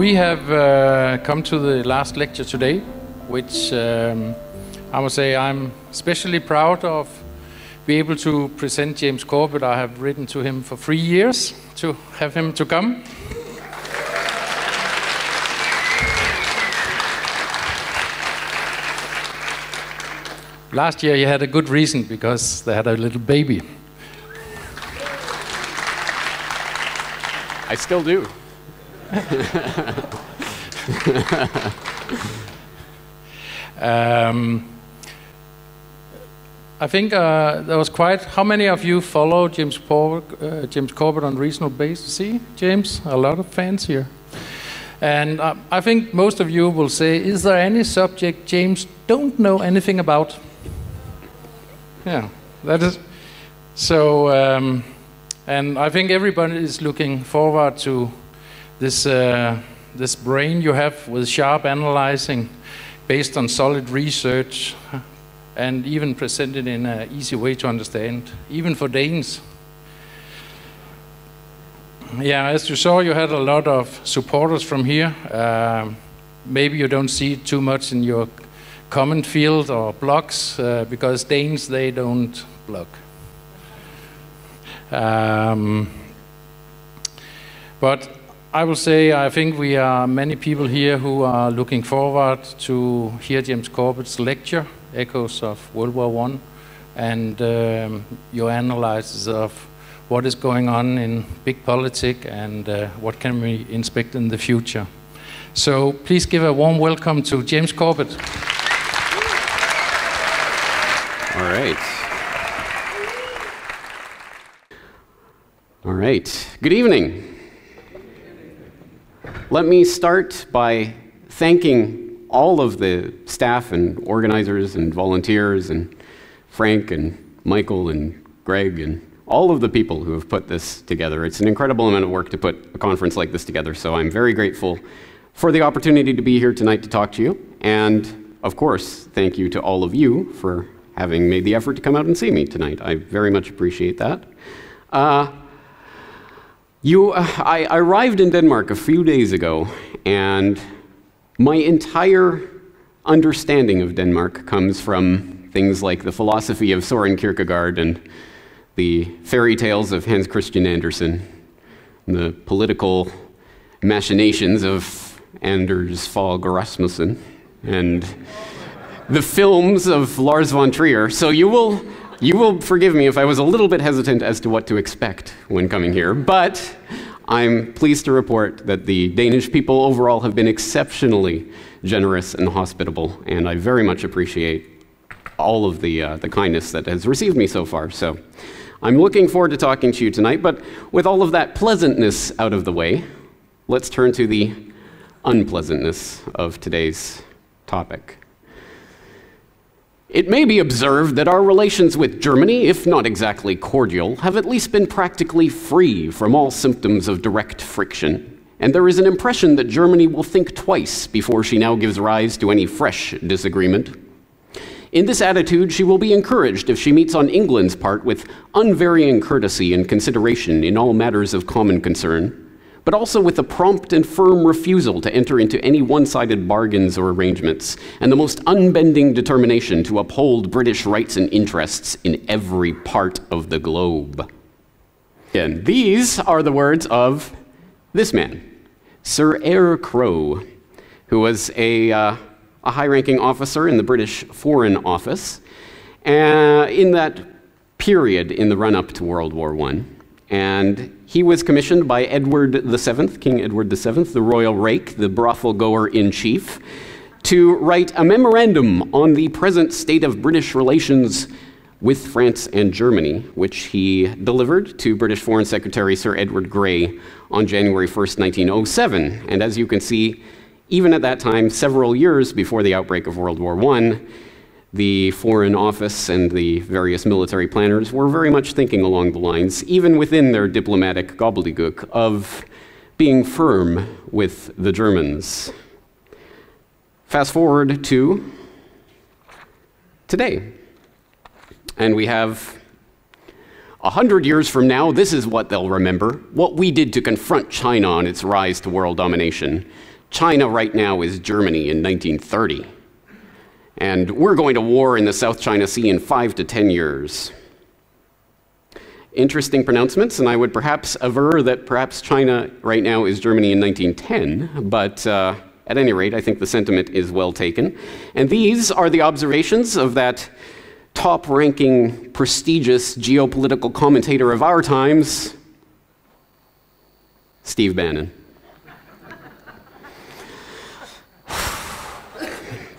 We have come to the last lecture today, which I must say I'm especially proud of being able to present James Corbett. I have written to him for 3 years to have him to come. Last year he had a good reason because they had a little baby. I still do. I think there was quite... How many of you follow James Corbett on regional basis? See, James, a lot of fans here. And I think most of you will say, is there any subject James don't know anything about? Yeah, that is... So, and I think everybody is looking forward to this brain you have with sharp analyzing based on solid research and even presented in an easy way to understand, even for Danes. Yeah, as you saw, you had a lot of supporters from here. Maybe you don't see it too much in your comment field or blogs because Danes, they don't blog. But I will say, I think we are many people here who are looking forward to hear James Corbett's lecture, Echoes of World War I, and your analysis of what is going on in big politics and what can we expect in the future. So please give a warm welcome to James Corbett. All right. All right. Good evening. Let me start by thanking all of the staff and organizers and volunteers and Frank and Michael and Greg and all of the people who have put this together. It's an incredible amount of work to put a conference like this together, so I'm very grateful for the opportunity to be here tonight to talk to you. And of course, thank you to all of you for having made the effort to come out and see me tonight. I very much appreciate that. I arrived in Denmark a few days ago, and my entire understanding of Denmark comes from things like the philosophy of Søren Kierkegaard and the fairy tales of Hans Christian Andersen, and the political machinations of Anders Fogh Rasmussen, and the films of Lars von Trier. So you will forgive me if I was a little bit hesitant as to what to expect when coming here, but I'm pleased to report that the Danish people overall have been exceptionally generous and hospitable, and I very much appreciate all of the kindness that has received me so far. So I'm looking forward to talking to you tonight, but with all of that pleasantness out of the way, let's turn to the unpleasantness of today's topic. It may be observed that our relations with Germany, if not exactly cordial, have at least been practically free from all symptoms of direct friction, and there is an impression that Germany will think twice before she now gives rise to any fresh disagreement. In this attitude, she will be encouraged if she meets on England's part with unvarying courtesy and consideration in all matters of common concern, but also with a prompt and firm refusal to enter into any one-sided bargains or arrangements, and the most unbending determination to uphold British rights and interests in every part of the globe. And these are the words of this man, Sir Eyre Crowe, who was a high-ranking officer in the British Foreign Office in that period in the run-up to World War I. And he was commissioned by Edward VII, King Edward VII, the royal rake, the brothel-goer-in-chief, to write a memorandum on the present state of British relations with France and Germany, which he delivered to British Foreign Secretary Sir Edward Grey on January 1st, 1907. And as you can see, even at that time, several years before the outbreak of World War I, the Foreign Office and the various military planners were very much thinking along the lines, even within their diplomatic gobbledygook, of being firm with the Germans. Fast forward to today, and we have 100 years from now, this is what they'll remember, what we did to confront China on its rise to world domination. China right now is Germany in 1930. And we're going to war in the South China Sea in 5 to 10 years. Interesting pronouncements, and I would perhaps aver that perhaps China right now is Germany in 1910, but at any rate, I think the sentiment is well taken. And these are the observations of that top-ranking, prestigious geopolitical commentator of our times, Steve Bannon.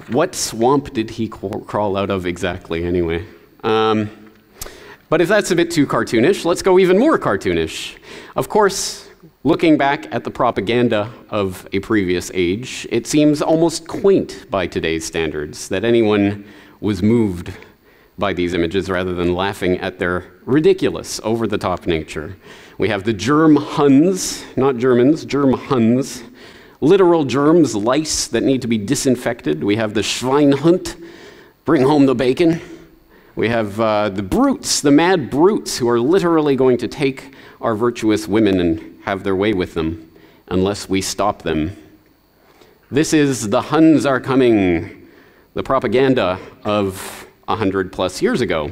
What swamp did he crawl out of exactly, anyway? But if that's a bit too cartoonish, let's go even more cartoonish. Of course, looking back at the propaganda of a previous age, it seems almost quaint by today's standards that anyone was moved by these images rather than laughing at their ridiculous, over-the-top nature. We have the germ Huns, not Germans, germ Huns, literal germs, lice that need to be disinfected. We have the Schweinehund, bring home the bacon. We have the brutes, the mad brutes, who are literally going to take our virtuous women and have their way with them unless we stop them. This is the Huns are coming, the propaganda of 100+ years ago.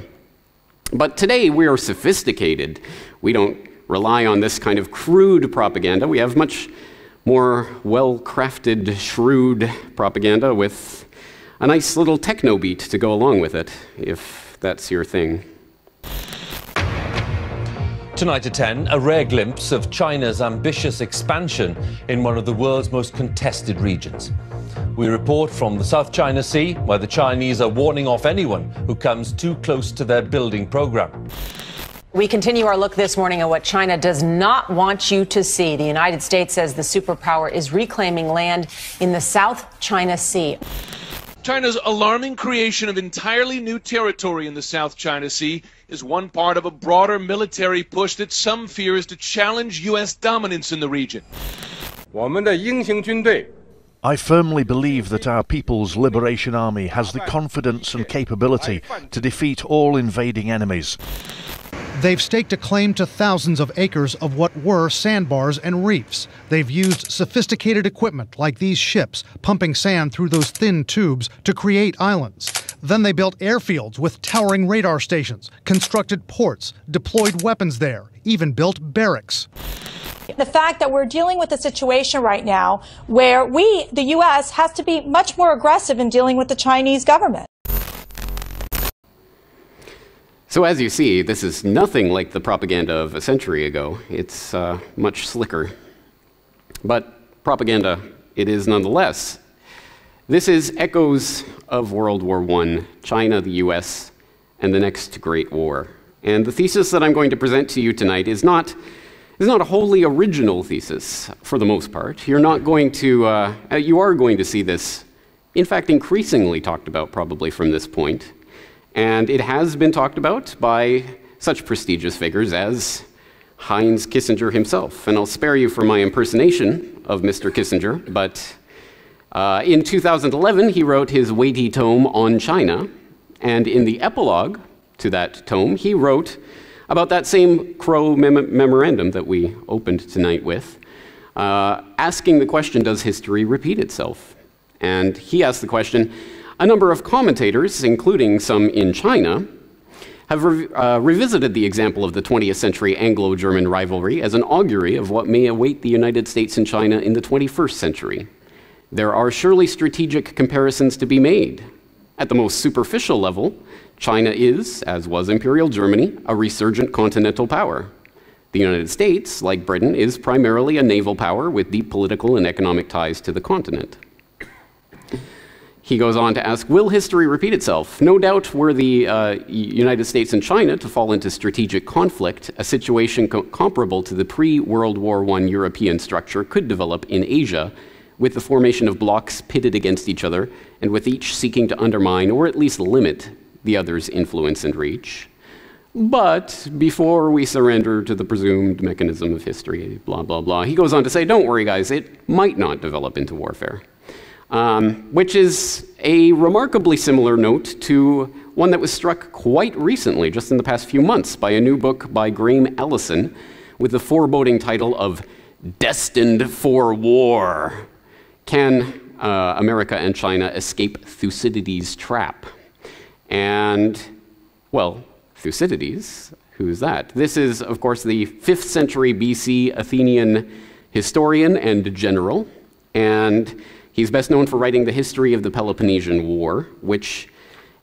But today we are sophisticated. We don't rely on this kind of crude propaganda. We have much more well-crafted, shrewd propaganda with a nice little techno beat to go along with it, if that's your thing. Tonight at 10, a rare glimpse of China's ambitious expansion in one of the world's most contested regions. We report from the South China Sea, where the Chinese are warning off anyone who comes too close to their building program. We continue our look this morning at what China does not want you to see. The United States says the superpower is reclaiming land in the South China Sea. China's alarming creation of entirely new territory in the South China Sea is one part of a broader military push that some fear is to challenge U.S. dominance in the region. I firmly believe that our People's Liberation Army has the confidence and capability to defeat all invading enemies. They've staked a claim to thousands of acres of what were sandbars and reefs. They've used sophisticated equipment like these ships, pumping sand through those thin tubes to create islands. Then they built airfields with towering radar stations, constructed ports, deployed weapons there, even built barracks. The fact that we're dealing with a situation right now where we, the U.S., has to be much more aggressive in dealing with the Chinese government. So as you see, this is nothing like the propaganda of a century ago. It's much slicker. But propaganda it is nonetheless. This is echoes of World War I, China, the US, and the next Great War. And the thesis that I'm going to present to you tonight is not a wholly original thesis, for the most part. You're not going to, you are going to see this, in fact, increasingly talked about probably from this point. And it has been talked about by such prestigious figures as Heinz Kissinger himself. And I'll spare you for my impersonation of Mr. Kissinger, but in 2011, he wrote his weighty tome on China. And in the epilogue to that tome, he wrote about that same Crowe memorandum that we opened tonight with, asking the question, does history repeat itself? And he asked the question, a number of commentators, including some in China, have revisited the example of the 20th century Anglo-German rivalry as an augury of what may await the United States and China in the 21st century. There are surely strategic comparisons to be made. At the most superficial level, China is, as was Imperial Germany, a resurgent continental power. The United States, like Britain, is primarily a naval power with deep political and economic ties to the continent. He goes on to ask, will history repeat itself? No doubt were the United States and China to fall into strategic conflict, a situation comparable to the pre-World War I European structure could develop in Asia, with the formation of blocs pitted against each other, and with each seeking to undermine or at least limit the other's influence and reach. But before we surrender to the presumed mechanism of history, blah, blah, blah, he goes on to say, don't worry, guys, it might not develop into warfare. Which is a remarkably similar note to one that was struck quite recently, just in the past few months, by a new book by Graham Allison with the foreboding title of Destined for War. Can America and China escape Thucydides' trap? And, well, Thucydides, who's that? This is, of course, the 5th century BC Athenian historian and general, and he's best known for writing the history of the Peloponnesian War, which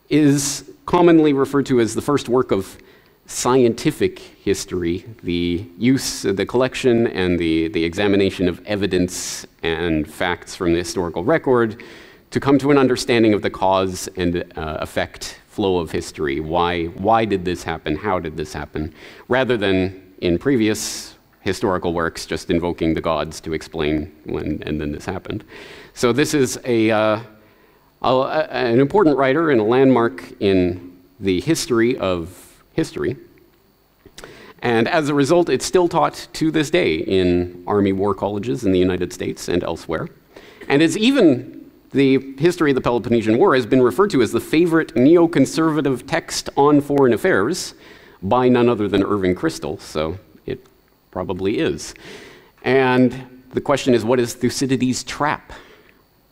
is commonly referred to as the first work of scientific history, the use, the collection and the examination of evidence and facts from the historical record to come to an understanding of the cause and effect flow of history. Why did this happen? How did this happen? Rather than in previous historical works just invoking the gods to explain when and then this happened. So this is an important writer and a landmark in the history of history. And as a result, it's still taught to this day in Army War Colleges in the United States and elsewhere. And it's even, the history of the Peloponnesian War has been referred to as the favorite neoconservative text on foreign affairs by none other than Irving Kristol. So it probably is. And the question is, what is Thucydides' trap?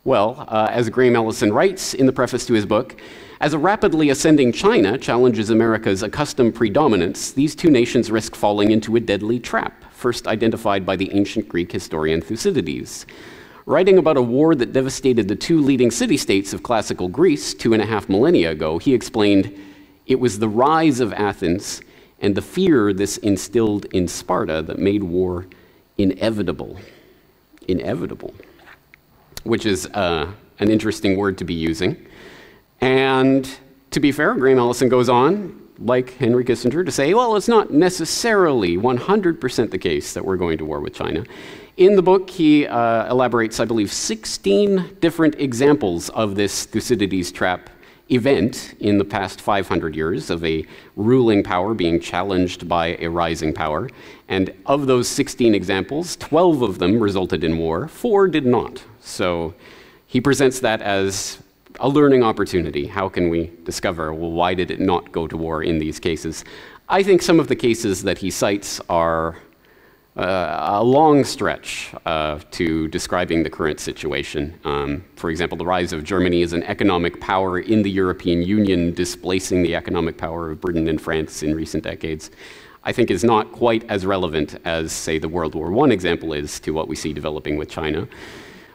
Well, as Graham Allison writes in the preface to his book, as a rapidly ascending China challenges America's accustomed predominance, these two nations risk falling into a deadly trap, first identified by the ancient Greek historian Thucydides. Writing about a war that devastated the two leading city-states of classical Greece 2.5 millennia ago, he explained, "It was the rise of Athens and the fear this instilled in Sparta that made war inevitable." Inevitable, which is an interesting word to be using. And to be fair, Graham Allison goes on, like Henry Kissinger, to say, well, it's not necessarily 100% the case that we're going to war with China. In the book, he elaborates, I believe, 16 different examples of this Thucydides trap event in the past 500 years of a ruling power being challenged by a rising power. And of those 16 examples, 12 of them resulted in war, 4 did not. So he presents that as a learning opportunity. How can we discover, well, why did it not go to war in these cases? I think some of the cases that he cites are a long stretch to describing the current situation. For example, the rise of Germany as an economic power in the European Union, displacing the economic power of Britain and France in recent decades, I think is not quite as relevant as, say, the World War I example is to what we see developing with China.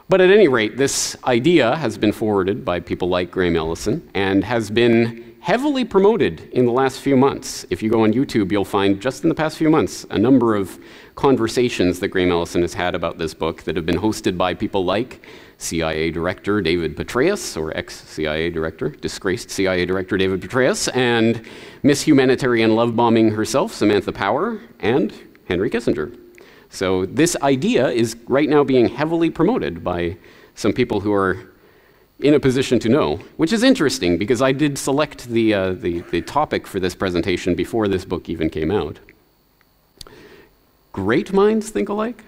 But at any rate, this idea has been forwarded by people like Graham Allison and has been heavily promoted in the last few months. If you go on YouTube, you'll find just in the past few months a number of conversations that Graham Allison has had about this book that have been hosted by people like CIA Director David Petraeus, or ex-CIA Director, disgraced CIA Director David Petraeus, and Miss Humanitarian Love Bombing herself, Samantha Power, and Henry Kissinger. So this idea is right now being heavily promoted by some people who are in a position to know, which is interesting because I did select the topic for this presentation before this book even came out. Great minds think alike?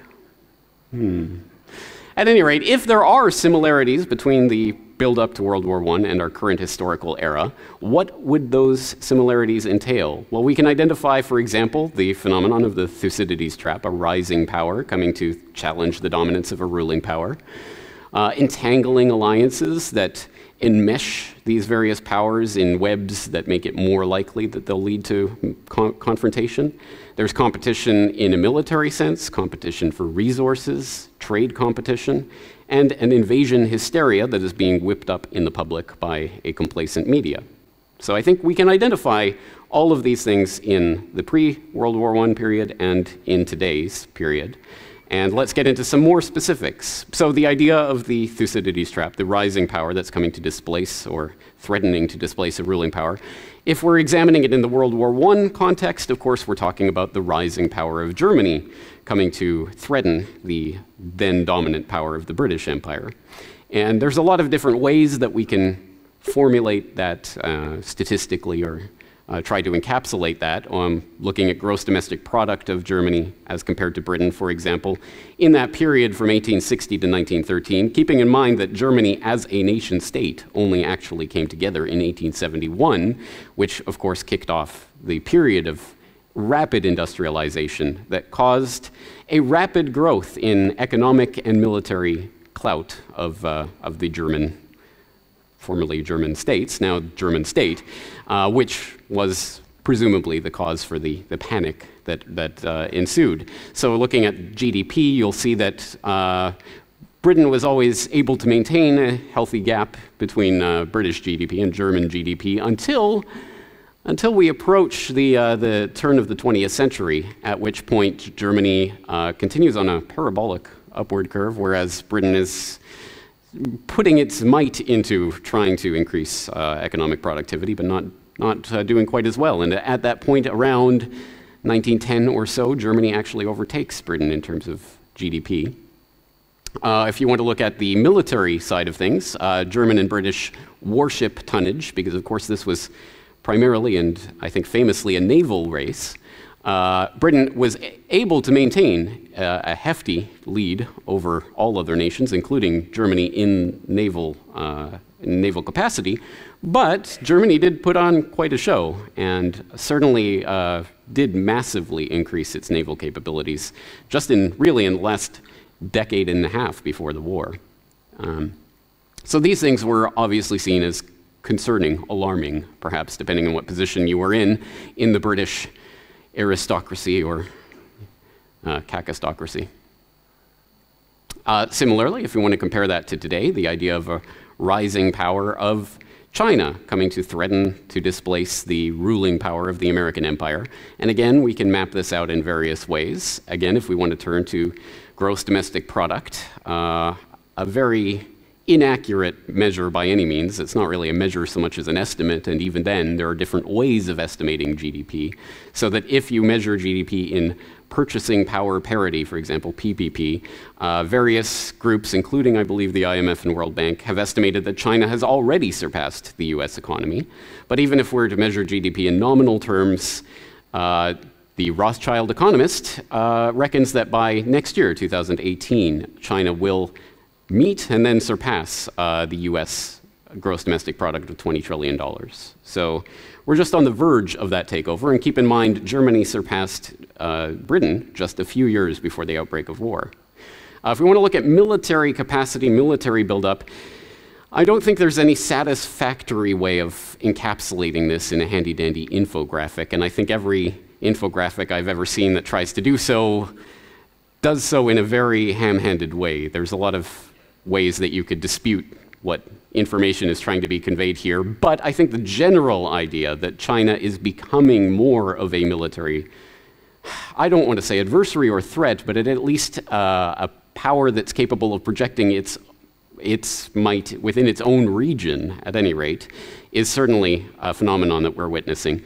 At any rate, if there are similarities between the build-up to World War I and our current historical era, what would those similarities entail? Well, we can identify, for example, the phenomenon of the Thucydides trap, a rising power coming to challenge the dominance of a ruling power. Entangling alliances that enmesh these various powers in webs that make it more likely that they'll lead to confrontation. There's competition in a military sense, competition for resources, trade competition, and an invasion hysteria that is being whipped up in the public by a complacent media. So I think we can identify all of these things in the pre-World War I period and in today's period. And let's get into some more specifics. So the idea of the Thucydides trap, the rising power that's coming to displace or threatening to displace a ruling power. If we're examining it in the World War I context, of course, we're talking about the rising power of Germany coming to threaten the then dominant power of the British Empire. And there's a lot of different ways that we can formulate that statistically or tried to encapsulate that, looking at gross domestic product of Germany as compared to Britain, for example, in that period from 1860 to 1913, keeping in mind that Germany as a nation state only actually came together in 1871, which of course kicked off the period of rapid industrialization that caused a rapid growth in economic and military clout of the German, formerly German states, now German state, which was presumably the cause for the panic that ensued. So looking at GDP, you'll see that Britain was always able to maintain a healthy gap between British GDP and German GDP until we approach the turn of the 20th century, at which point Germany continues on a parabolic upward curve, whereas Britain is putting its might into trying to increase economic productivity, but not doing quite as well. And at that point, around 1910 or so, Germany actually overtakes Britain in terms of GDP. If you want to look at the military side of things, German and British warship tonnage, because of course this was primarily and I think famously a naval race, Britain was able to maintain a hefty lead over all other nations, including Germany, in naval capacity, but Germany did put on quite a show and certainly did massively increase its naval capabilities just really in the last decade and a half before the war. So these things were obviously seen as concerning, alarming, perhaps, depending on what position you were in the British aristocracy or kakistocracy. Similarly, if you want to compare that to today, the idea of a rising power of China coming to threaten to displace the ruling power of the American Empire. And again, we can map this out in various ways. Again, if we want to turn to gross domestic product, a very inaccurate measure by any means. It's not really a measure so much as an estimate, and even then there are different ways of estimating GDP, so that if you measure GDP in purchasing power parity, for example, PPP, various groups, including I believe the IMF and World Bank, have estimated that China has already surpassed the US economy. But even if we're to measure GDP in nominal terms, the Rothschild economist reckons that by next year, 2018, China will meet and then surpass the US gross domestic product of $20 trillion. So we're just on the verge of that takeover. And keep in mind, Germany surpassed Britain just a few years before the outbreak of war. If we want to look at military capacity, military buildup, I don't think there's any satisfactory way of encapsulating this in a handy-dandy infographic. And I think every infographic I've ever seen that tries to do so does so in a very ham-handed way. There's a lot of ways that you could dispute what information is trying to be conveyed here, but I think the general idea that China is becoming more of a military, I don't want to say adversary or threat, but at least a power that's capable of projecting its might within its own region, at any rate, is certainly a phenomenon that we're witnessing.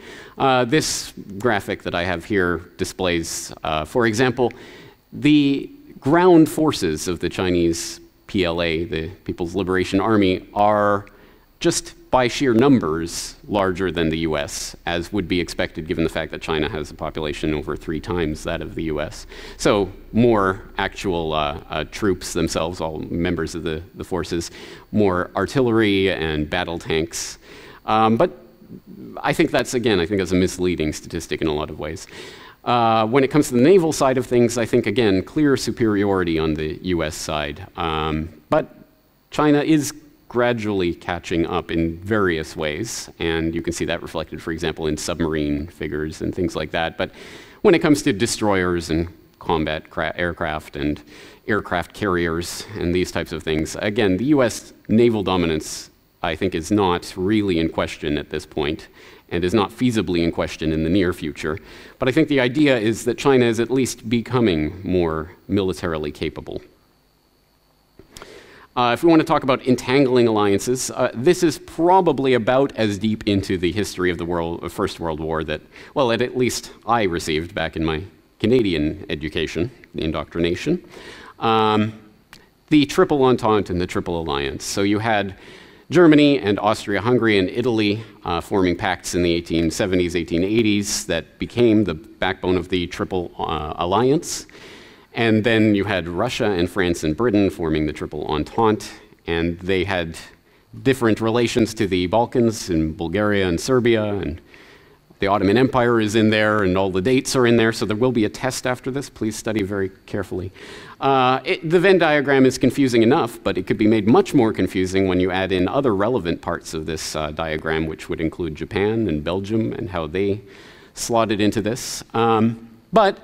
This graphic that I have here displays, for example, the ground forces of the Chinese PLA, the People's Liberation Army, are just by sheer numbers larger than the US, as would be expected given the fact that China has a population over 3 times that of the US. So more actual troops themselves, all members of the forces, more artillery and battle tanks. But I think that's, again, I think that's a misleading statistic in a lot of ways. When it comes to the naval side of things, I think, again, clear superiority on the US side. But China is gradually catching up in various ways, and you can see that reflected, for example, in submarine figures and things like that. But when it comes to destroyers and combat aircraft and aircraft carriers and these types of things, again, the US naval dominance, I think, is not really in question at this point, and is not feasibly in question in the near future. But I think the idea is that China is at least becoming more militarily capable. If we want to talk about entangling alliances, this is probably about as deep into the history of the First World War that, well, at least I received back in my Canadian education, the indoctrination. The Triple Entente and the Triple Alliance. So you had Germany and Austria-Hungary and Italy, forming pacts in the 1870s, 1880s that became the backbone of the Triple Alliance. And then you had Russia and France and Britain forming the Triple Entente, and they had different relations to the Balkans and Bulgaria and Serbia, and the Ottoman Empire is in there, and all the dates are in there, so there will be a test after this. Please study very carefully. The Venn diagram is confusing enough, but it could be made much more confusing when you add in other relevant parts of this diagram, which would include Japan and Belgium and how they slotted into this. But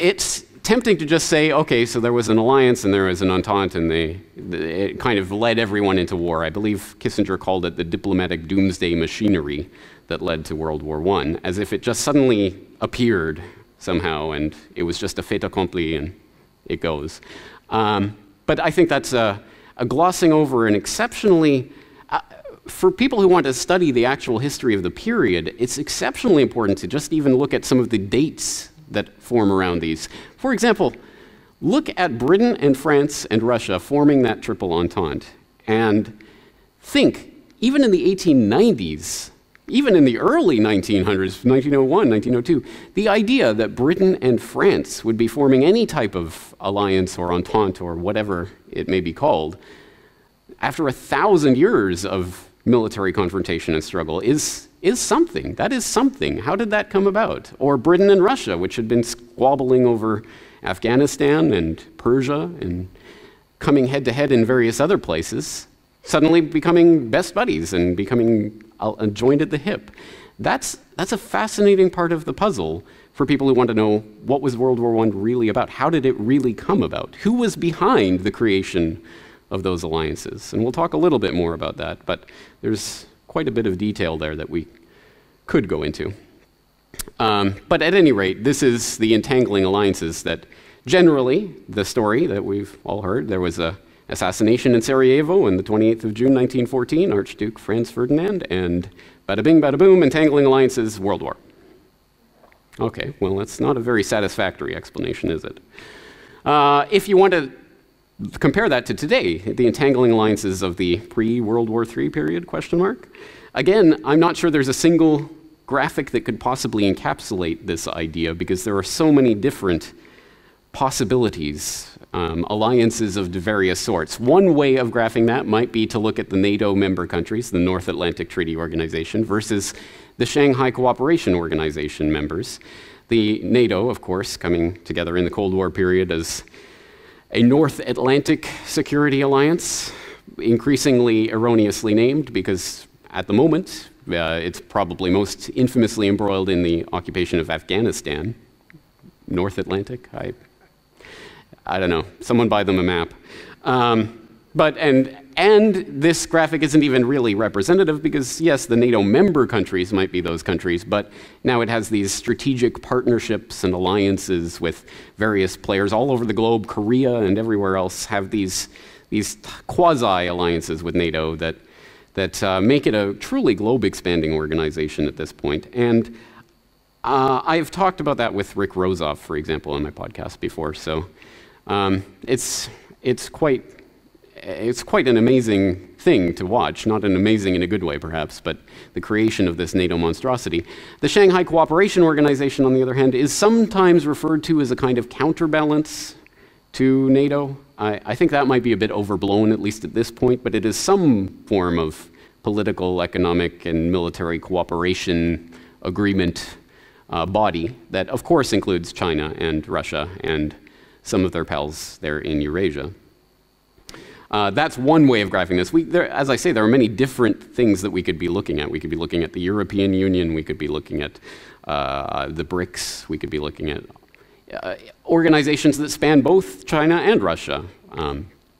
it's tempting to just say, okay, so there was an alliance and there was an entente, and it kind of led everyone into war. I believe Kissinger called it the diplomatic doomsday machinery that led to World War I, as if it just suddenly appeared somehow, and it was just a fait accompli, and it goes. But I think that's a glossing over an exceptionally, for people who want to study the actual history of the period, it's exceptionally important to just even look at some of the dates that form around these. For example, look at Britain and France and Russia forming that Triple Entente, and think, even in the 1890s, even in the early 1900s, 1901, 1902, the idea that Britain and France would be forming any type of alliance or entente or whatever it may be called, after 1,000 years of military confrontation and struggle, is something. That is something. How did that come about? Or Britain and Russia, which had been squabbling over Afghanistan and Persia and coming head-to-head in various other places, suddenly becoming best buddies and becoming joined at the hip. That's a fascinating part of the puzzle for people who want to know what was World War I really about. How did it really come about? Who was behind the creation of those alliances? And we'll talk a little bit more about that, but there's quite a bit of detail there that we could go into. But at any rate, this is the entangling alliances that generally, the story that we've all heard, there was a assassination in Sarajevo on the 28th of June, 1914, Archduke Franz Ferdinand, and bada bing, bada boom, entangling alliances, World War. Okay, well, that's not a very satisfactory explanation, is it? If you want to compare that to today, the entangling alliances of the pre-World War III period, question mark. Again, I'm not sure there's a single graphic that could possibly encapsulate this idea, because there are so many different possibilities, alliances of various sorts. One way of graphing that might be to look at the NATO member countries, the North Atlantic Treaty Organization, versus the Shanghai Cooperation Organization members. The NATO, of course, coming together in the Cold War period as a North Atlantic Security Alliance, increasingly erroneously named because at the moment it's probably most infamously embroiled in the occupation of Afghanistan. North Atlantic? I don't know, someone buy them a map. And this graphic isn't even really representative because, yes, the NATO member countries might be those countries, but now it has these strategic partnerships and alliances with various players all over the globe. Korea and everywhere else have these quasi-alliances with NATO that make it a truly globe-expanding organization at this point. And I've talked about that with Rick Rosoff, for example, on my podcast before, so it's quite an amazing thing to watch, not an amazing in a good way perhaps, but the creation of this NATO monstrosity. The Shanghai Cooperation Organization, on the other hand, is sometimes referred to as a kind of counterbalance to NATO. I think that might be a bit overblown, at least at this point, but it is some form of political, economic, and military cooperation agreement body that, of course, includes China and Russia and some of their pals there in Eurasia. That's one way of graphing this. As I say, there are many different things that we could be looking at. We could be looking at the European Union. We could be looking at the BRICS. We could be looking at organizations that span both China and Russia,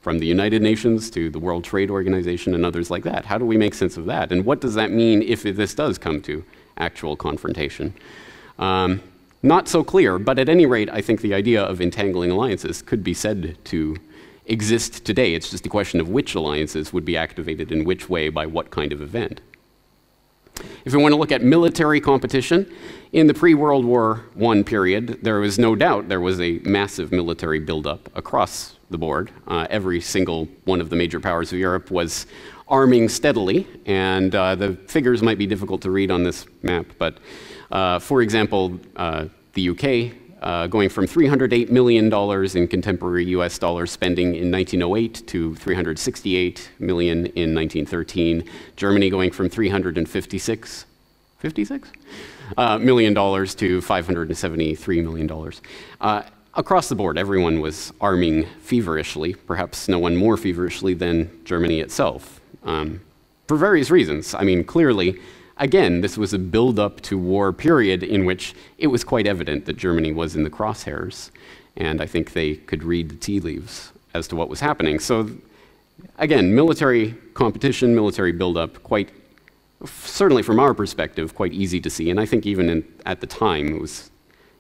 from the United Nations to the World Trade Organization and others like that. How do we make sense of that? And what does that mean if this does come to actual confrontation? Not so clear, but at any rate, I think the idea of entangling alliances could be said to exist today. It's just a question of which alliances would be activated in which way by what kind of event. If we want to look at military competition, in the pre-World War I period, there was no doubt there was a massive military buildup across the board. Every single one of the major powers of Europe was arming steadily, and the figures might be difficult to read on this map, but for example, the UK, going from $308 million in contemporary US dollar spending in 1908 to $368 million in 1913. Germany going from $356 million to $573 million. Across the board, everyone was arming feverishly, perhaps no one more feverishly than Germany itself, for various reasons. I mean, clearly, again, this was a build-up to war period in which it was quite evident that Germany was in the crosshairs, and I think they could read the tea leaves as to what was happening. So, again, military competition, military build-up, quite certainly from our perspective, quite easy to see, and I think even at the time it was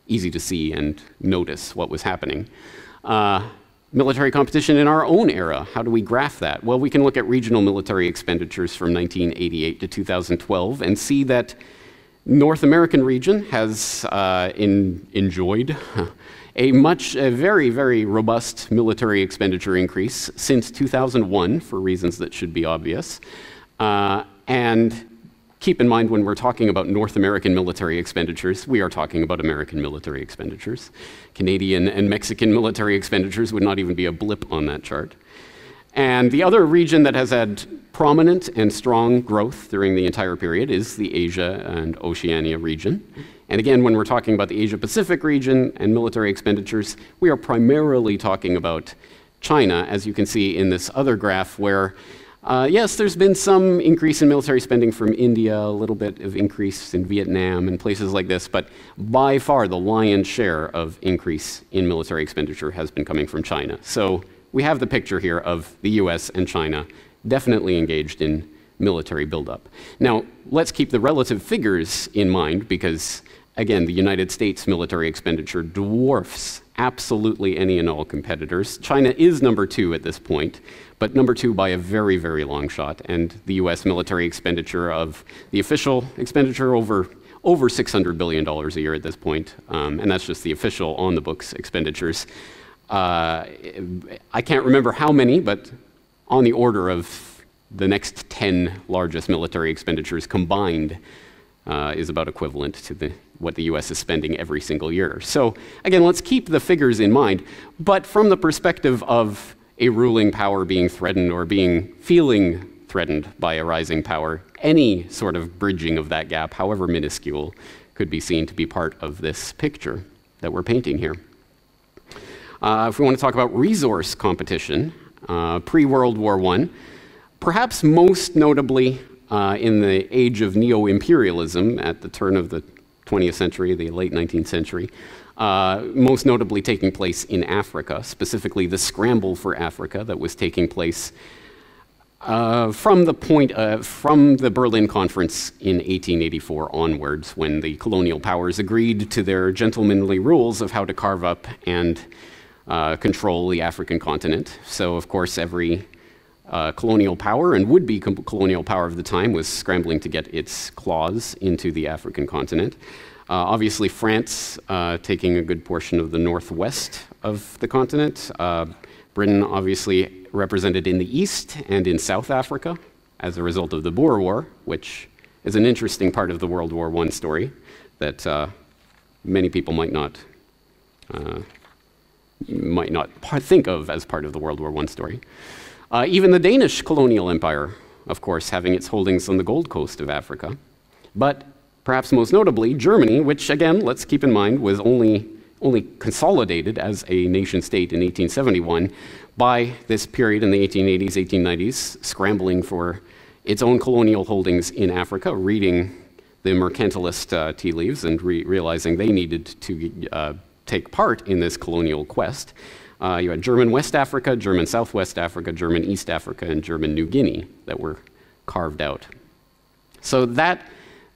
easy to see and notice what was happening. Military competition in our own era, how do we graph that? Well, we can look at regional military expenditures from 1988 to 2012 and see that North American region has enjoyed a very, very robust military expenditure increase since 2001 for reasons that should be obvious. And keep in mind, when we're talking about North American military expenditures, we are talking about American military expenditures. Canadian and Mexican military expenditures would not even be a blip on that chart. And the other region that has had prominent and strong growth during the entire period is the Asia and Oceania region. And again, when we're talking about the Asia-Pacific region and military expenditures, we are primarily talking about China, as you can see in this other graph where yes, there's been some increase in military spending from India, a little bit of increase in Vietnam and places like this, but by far the lion's share of increase in military expenditure has been coming from China. So we have the picture here of the US and China definitely engaged in military buildup. Now, let's keep the relative figures in mind because, again, the United States military expenditure dwarfs absolutely any and all competitors. China is number 2 at this point, but number 2 by a very, very long shot, and the US military expenditure of the official expenditure over $600 billion a year at this point, and that's just the official on-the-books expenditures. I can't remember how many, but on the order of the next 10 largest military expenditures combined is about equivalent to what the US is spending every single year. So again, let's keep the figures in mind, but from the perspective of a ruling power being threatened or feeling threatened by a rising power, any sort of bridging of that gap, however minuscule, could be seen to be part of this picture that we're painting here. If we want to talk about resource competition, pre-World War I, perhaps most notably in the age of neo-imperialism at the turn of the 20th century, the late 19th century, most notably taking place in Africa, specifically the scramble for Africa that was taking place from the Berlin Conference in 1884 onwards, when the colonial powers agreed to their gentlemanly rules of how to carve up and control the African continent. So, of course, every colonial power and would-be colonial power of the time was scrambling to get its claws into the African continent. Obviously, France taking a good portion of the northwest of the continent. Britain obviously represented in the east and in South Africa as a result of the Boer War, which is an interesting part of the World War I story that many people might not think of as part of the World War I story. Even the Danish colonial empire, of course, having its holdings on the Gold Coast of Africa. But perhaps most notably, Germany, which again, let's keep in mind, was only consolidated as a nation-state in 1871 by this period in the 1880s, 1890s, scrambling for its own colonial holdings in Africa, reading the mercantilist tea leaves and realizing they needed to take part in this colonial quest. You had German West Africa, German Southwest Africa, German East Africa, and German New Guinea that were carved out. So that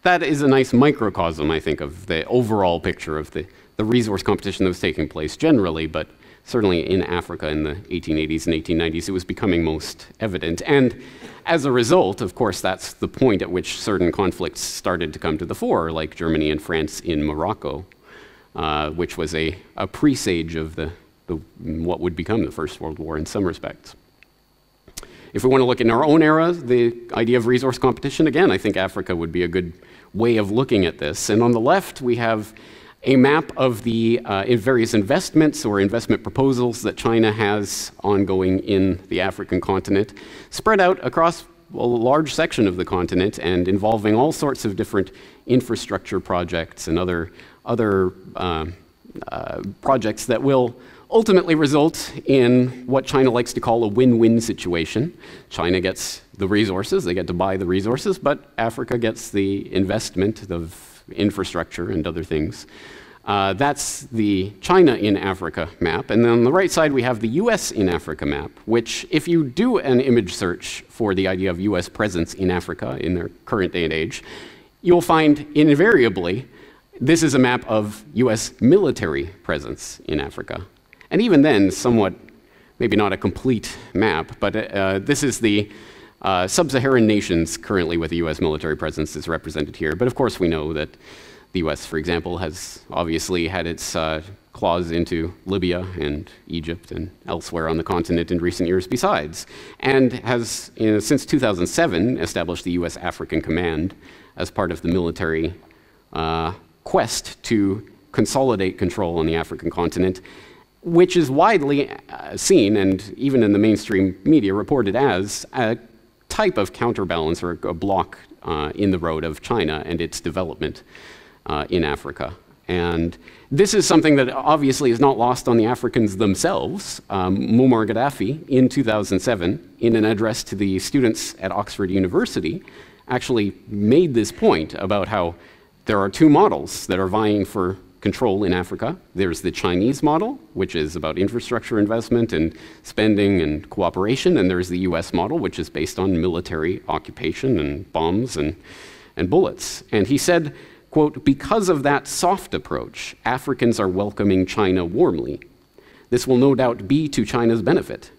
is a nice microcosm, I think, of the overall picture of the resource competition that was taking place generally, but certainly in Africa in the 1880s and 1890s, it was becoming most evident. And as a result, of course, that's the point at which certain conflicts started to come to the fore, like Germany and France in Morocco, which was a presage of what would become the First World War in some respects. If we want to look in our own era, the idea of resource competition, again, I think Africa would be a good way of looking at this. And on the left, we have a map of the various investments or investment proposals that China has ongoing in the African continent, spread out across a large section of the continent and involving all sorts of different infrastructure projects and other projects that will ultimately result in what China likes to call a win-win situation. China gets the resources, they get to buy the resources, but Africa gets the investment of infrastructure and other things. That's the China in Africa map. And then on the right side, we have the US in Africa map, which if you do an image search for the idea of US presence in Africa in their current day and age, you'll find invariably this is a map of US military presence in Africa. And even then, somewhat, maybe not a complete map, but this is the sub-Saharan nations currently with the US military presence is represented here. But of course we know that the US, for example, has obviously had its claws into Libya and Egypt and elsewhere on the continent in recent years besides, and has since 2007 established the US African Command as part of the military quest to consolidate control on the African continent, which is widely seen and even in the mainstream media reported as a type of counterbalance or a block in the road of China and its development in Africa. And this is something that obviously is not lost on the Africans themselves. Muammar Gaddafi in 2007, in an address to the students at Oxford University, actually made this point about how there are two models that are vying for control in Africa. There's the Chinese model, which is about infrastructure investment and spending and cooperation, and there's the US model, which is based on military occupation and bombs and bullets. And he said, quote, "Because of that soft approach, Africans are welcoming China warmly. This will no doubt be to China's benefit.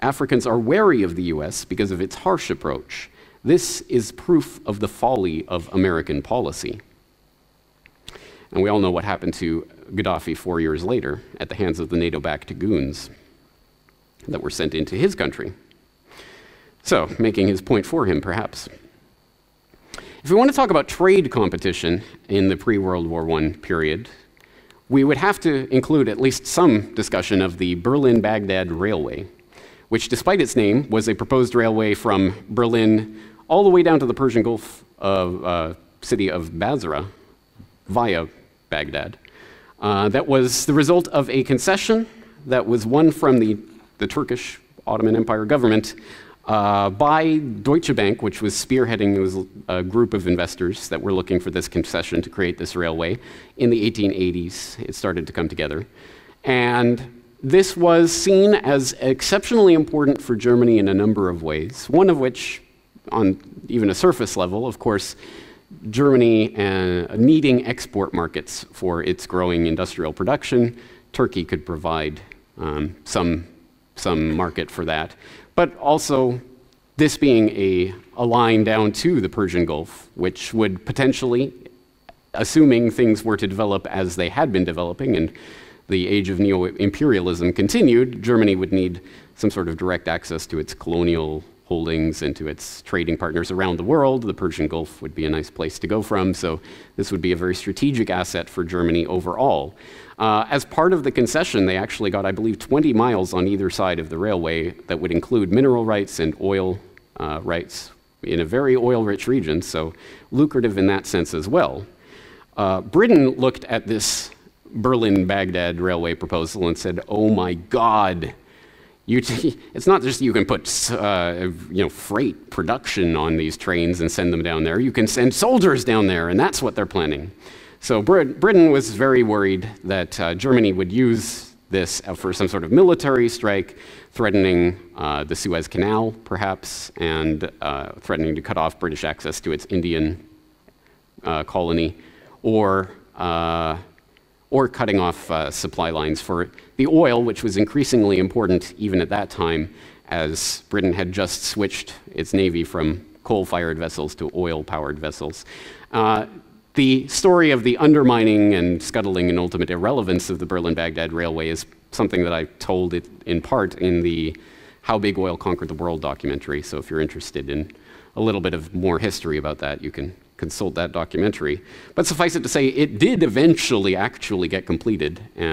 Africans are wary of the US because of its harsh approach. This is proof of the folly of American policy." And we all know what happened to Gaddafi 4 years later at the hands of the NATO-backed goons that were sent into his country. So, making his point for him, perhaps. If we want to talk about trade competition in the pre-World War I period, we would have to include at least some discussion of the Berlin-Baghdad Railway, which despite its name was a proposed railway from Berlin all the way down to the Persian Gulf of city of Basra via Baghdad. That was the result of a concession that was won from the Turkish Ottoman Empire government by Deutsche Bank, which was spearheading a group of investors that were looking for this concession to create this railway. In the 1880s, it started to come together. And this was seen as exceptionally important for Germany in a number of ways, one of which, on even a surface level, of course, Germany needing export markets for its growing industrial production. Turkey could provide some market for that. But also, this being a line down to the Persian Gulf, which would potentially, assuming things were to develop as they had been developing and the age of neo-imperialism continued, Germany would need some sort of direct access to its colonial holdings and to its trading partners around the world. The Persian Gulf would be a nice place to go from, so this would be a very strategic asset for Germany overall. As part of the concession, they actually got, I believe, 20 miles on either side of the railway that would include mineral rights and oil rights in a very oil-rich region, so lucrative in that sense as well. Britain looked at this Berlin-Baghdad railway proposal and said, "Oh my God, it's not just you can put freight production on these trains and send them down there. You can send soldiers down there," and that's what they're planning. So Britain was very worried that Germany would use this for some sort of military strike, threatening the Suez Canal, perhaps, and threatening to cut off British access to its Indian colony, or cutting off supply lines for the oil, which was increasingly important even at that time, as Britain had just switched its navy from coal-fired vessels to oil-powered vessels. The story of the undermining and scuttling and ultimate irrelevance of the Berlin-Baghdad Railway is something that I told it in part in the How Big Oil Conquered the World documentary. So if you're interested in a little bit of more history about that, you can consult that documentary. But suffice it to say, it did eventually actually get completed in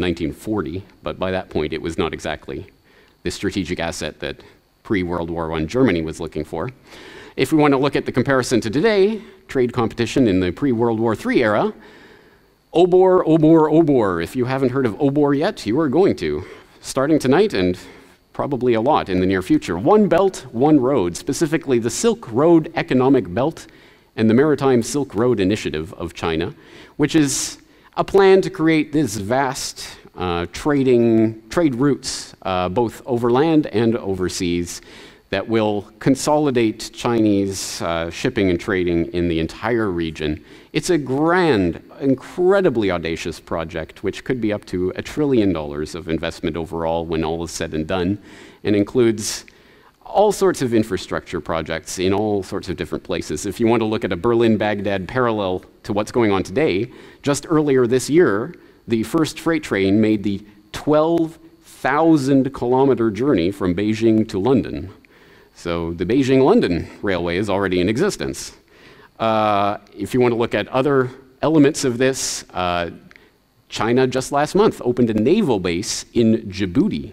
1940, but by that point it was not exactly the strategic asset that pre-World War I Germany was looking for. If we want to look at the comparison to today, trade competition in the pre-World War III era, Obor, Obor, Obor. If you haven't heard of Obor yet, you are going to, starting tonight and probably a lot in the near future. One belt, one road, specifically the Silk Road Economic Belt and the Maritime Silk Road Initiative of China, which is a plan to create this vast trade routes, both overland and overseas, that will consolidate Chinese shipping and trading in the entire region. It's a grand, incredibly audacious project, which could be up to $1 trillion of investment overall when all is said and done, and includes all sorts of infrastructure projects in all sorts of different places. If you want to look at a Berlin-Baghdad parallel to what's going on today, just earlier this year, the first freight train made the 12,000-kilometer journey from Beijing to London. So the Beijing-London Railway is already in existence. If you want to look at other elements of this, China just last month opened a naval base in Djibouti.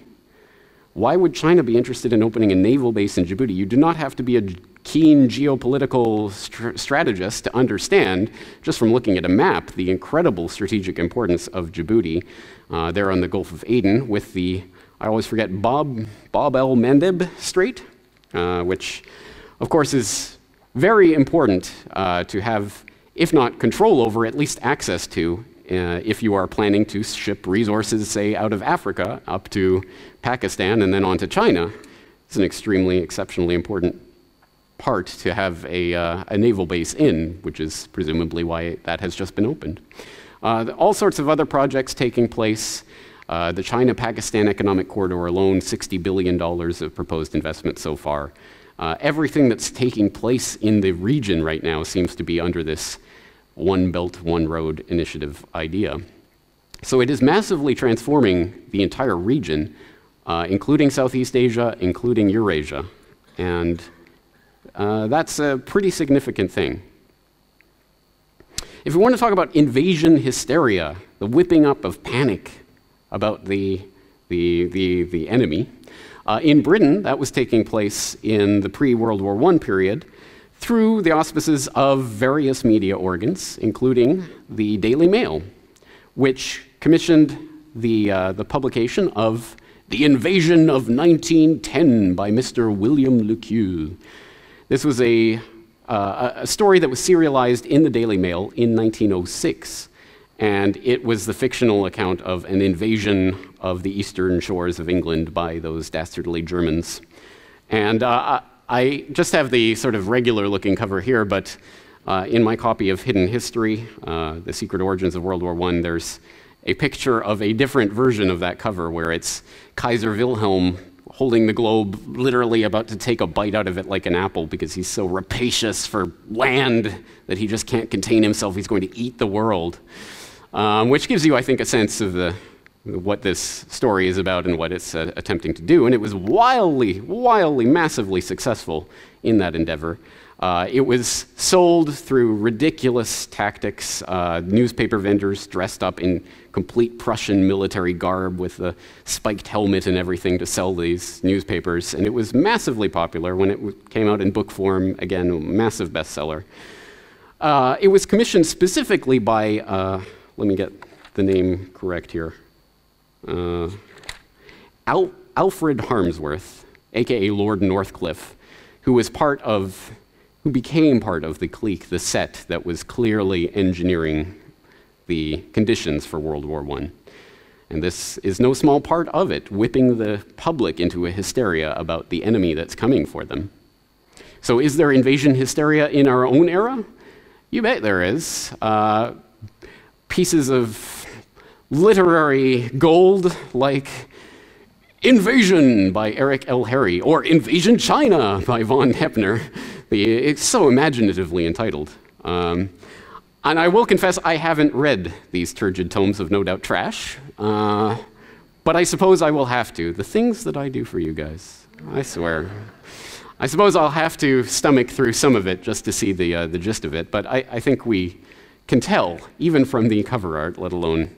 Why would China be interested in opening a naval base in Djibouti? You do not have to be a keen geopolitical strategist to understand, just from looking at a map, the incredible strategic importance of Djibouti there on the Gulf of Aden with the, I always forget, Bab el Mandeb Strait, which of course is very important to have, if not control over, at least access to, if you are planning to ship resources, say, out of Africa up to Pakistan and then on to China. It's an exceptionally important part to have a naval base in, which is presumably why that has just been opened. All sorts of other projects taking place. The China-Pakistan Economic Corridor alone, $60 billion of proposed investment so far. Everything that's taking place in the region right now seems to be under this One Belt, One Road initiative idea. So it is massively transforming the entire region, including Southeast Asia, including Eurasia. And that's a pretty significant thing. If we want to talk about invasion hysteria, the whipping up of panic about the enemy, in Britain, that was taking place in the pre-World War I period, through the auspices of various media organs, including the Daily Mail, which commissioned the publication of The Invasion of 1910 by Mr. William Lequeux. This was a story that was serialized in the Daily Mail in 1906, and it was the fictional account of an invasion of the eastern shores of England by those dastardly Germans. And I just have the sort of regular-looking cover here, but in my copy of Hidden History, The Secret Origins of World War I, there's a picture of a different version of that cover where it's Kaiser Wilhelm holding the globe, literally about to take a bite out of it like an apple because he's so rapacious for land that he just can't contain himself. He's going to eat the world, which gives you, I think, a sense of what this story is about and what it's attempting to do. And it was wildly, massively successful in that endeavor. It was sold through ridiculous tactics. Newspaper vendors dressed up in complete Prussian military garb with a spiked helmet and everything to sell these newspapers. And it was massively popular when it came out in book form. Again, a massive bestseller. It was commissioned specifically by, let me get the name correct here, Alfred Harmsworth, aka Lord Northcliffe, who became part of the clique, the set that was clearly engineering the conditions for World War I. And this is no small part of it, whipping the public into a hysteria about the enemy that's coming for them. So is there invasion hysteria in our own era? You bet there is. Pieces of literary gold like Invasion by Eric L. Harry or Invasion China by von Heppner. It's so imaginatively entitled. And I will confess I haven't read these turgid tomes of no doubt trash, But I suppose I will have to. The things that I do for you guys, I swear. I suppose I'll have to stomach through some of it just to see the gist of it, but I think we can tell, even from the cover art, let alone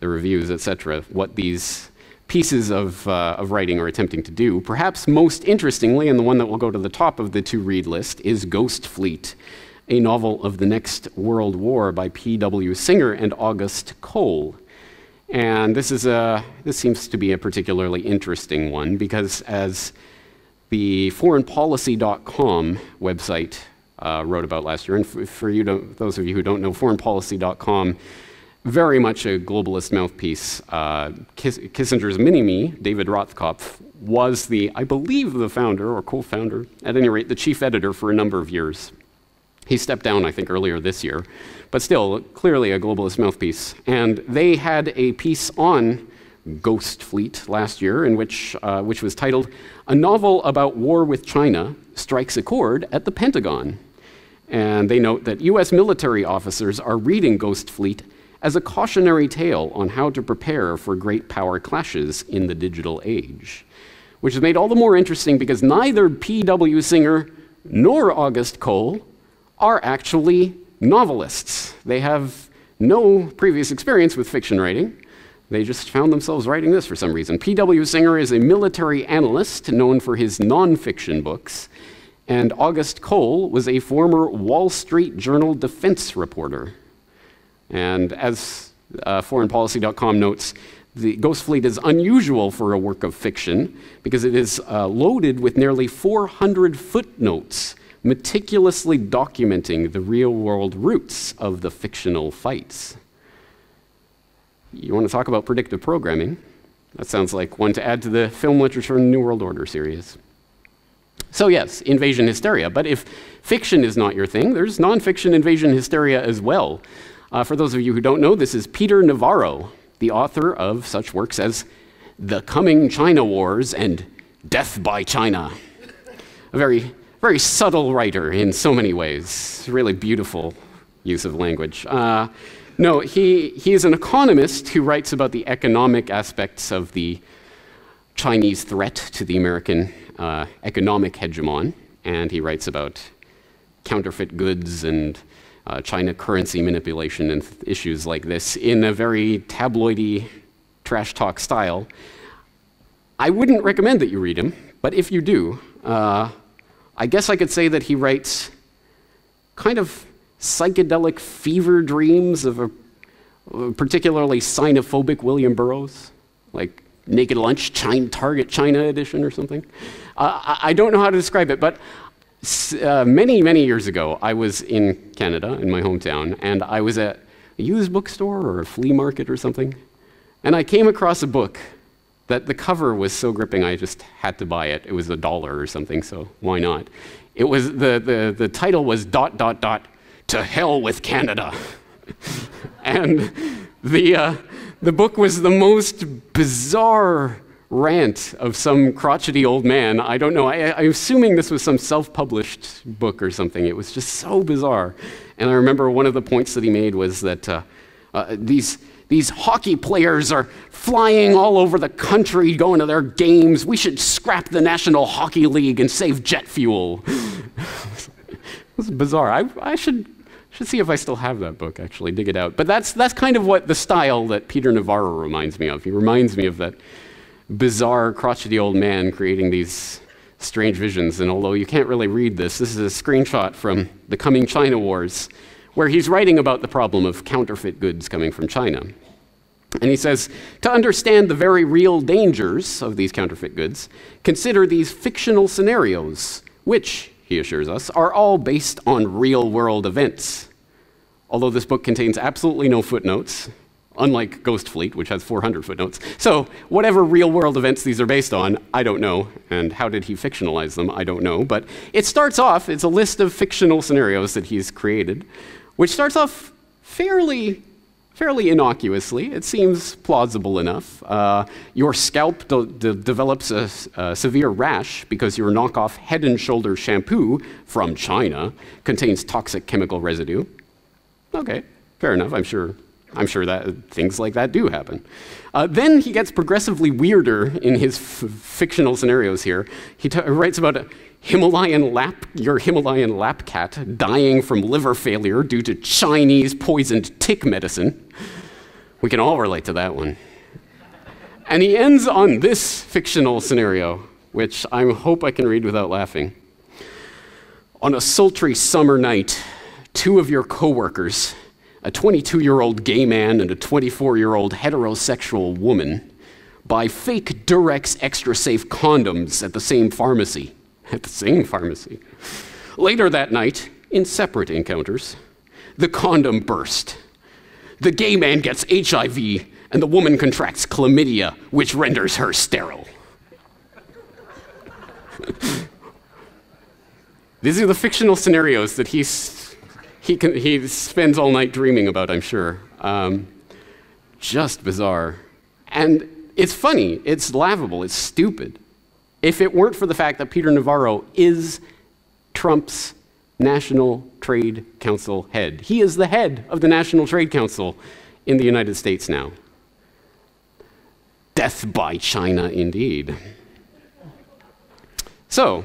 the reviews, etc., what these pieces of writing are attempting to do. Perhaps most interestingly, and the one that will go to the top of the to-read list, is Ghost Fleet, a novel of the next World War by P.W. Singer and August Cole. And this seems to be a particularly interesting one because, as the foreignpolicy.com website wrote about last year, and those of you who don't know, foreignpolicy.com, very much a globalist mouthpiece. Kissinger's mini-me, David Rothkopf, was the, I believe, the founder or co-founder, at any rate, the chief editor for a number of years. He stepped down, I think, earlier this year, but still, clearly a globalist mouthpiece. And they had a piece on Ghost Fleet last year, in which was titled, "A Novel About War with China Strikes a Chord at the Pentagon." And they note that US military officers are reading Ghost Fleet as a cautionary tale on how to prepare for great power clashes in the digital age, which is made all the more interesting because neither P.W. Singer nor August Cole are actually novelists. They have no previous experience with fiction writing. They just found themselves writing this for some reason. P.W. Singer is a military analyst known for his nonfiction books, and August Cole was a former Wall Street Journal defense reporter. And as foreignpolicy.com notes, the Ghost Fleet is unusual for a work of fiction because it is loaded with nearly 400 footnotes meticulously documenting the real-world roots of the fictional fights. You want to talk about predictive programming? That sounds like one to add to the film literature and New World Order series. So yes, invasion hysteria, but if fiction is not your thing, there's nonfiction invasion hysteria as well. For those of you who don't know, this is Peter Navarro, the author of such works as The Coming China Wars and Death by China. A very, very subtle writer in so many ways. Really beautiful use of language. No, he is an economist who writes about the economic aspects of the Chinese threat to the American economic hegemon, and he writes about counterfeit goods and China currency manipulation and issues like this in a very tabloidy trash talk style. I wouldn't recommend that you read him, but if you do, I guess I could say that he writes kind of psychedelic fever dreams of a particularly xenophobic William Burroughs, like Naked Lunch, Target China edition or something. I don't know how to describe it, but many, many years ago, I was in Canada, in my hometown, and I was at a used bookstore or a flea market or something, and I came across a book that the cover was so gripping I just had to buy it. It was $1 or something, so why not? It was, the title was ... To hell with Canada. And the book was the most bizarre rant of some crotchety old man. I don't know, I'm assuming this was some self-published book or something. It was just so bizarre. And I remember one of the points that he made was that these hockey players are flying all over the country going to their games. We should scrap the National Hockey League and save jet fuel. It was bizarre. I should see if I still have that book, actually, dig it out. But that's kind of what the style that Peter Navarro reminds me of. He reminds me of that bizarre, crotchety old man creating these strange visions. And although you can't really read this, this is a screenshot from The Coming China Wars, where he's writing about the problem of counterfeit goods coming from China. And he says, to understand the very real dangers of these counterfeit goods, consider these fictional scenarios, which, he assures us, are all based on real-world events. Although this book contains absolutely no footnotes, unlike Ghost Fleet, which has 400 footnotes. So whatever real-world events these are based on, I don't know. And how did he fictionalize them? I don't know. But it starts off, it's a list of fictional scenarios that he's created, which starts off fairly innocuously. It seems plausible enough. Your scalp develops a severe rash because your knockoff Head and Shoulder shampoo from China contains toxic chemical residue. Okay, fair enough. I'm sure I'm sure that things like that do happen. Then he gets progressively weirder in his fictional scenarios here. He writes about your Himalayan lap cat dying from liver failure due to Chinese poisoned tick medicine. We can all relate to that one. And he ends on this fictional scenario, which I hope I can read without laughing. On a sultry summer night, two of your coworkers, a 22-year-old gay man and a 24-year-old heterosexual woman, buy fake Durex Extra Safe condoms at the same pharmacy. Later that night, in separate encounters, the condom burst. The gay man gets HIV, and the woman contracts chlamydia, which renders her sterile. These are the fictional scenarios that he spends all night dreaming about, I'm sure. Just bizarre. And it's funny, it's laughable, it's stupid. If it weren't for the fact that Peter Navarro is Trump's National Trade Council head. He is the head of the National Trade Council in the United States now. Death by China, indeed. So,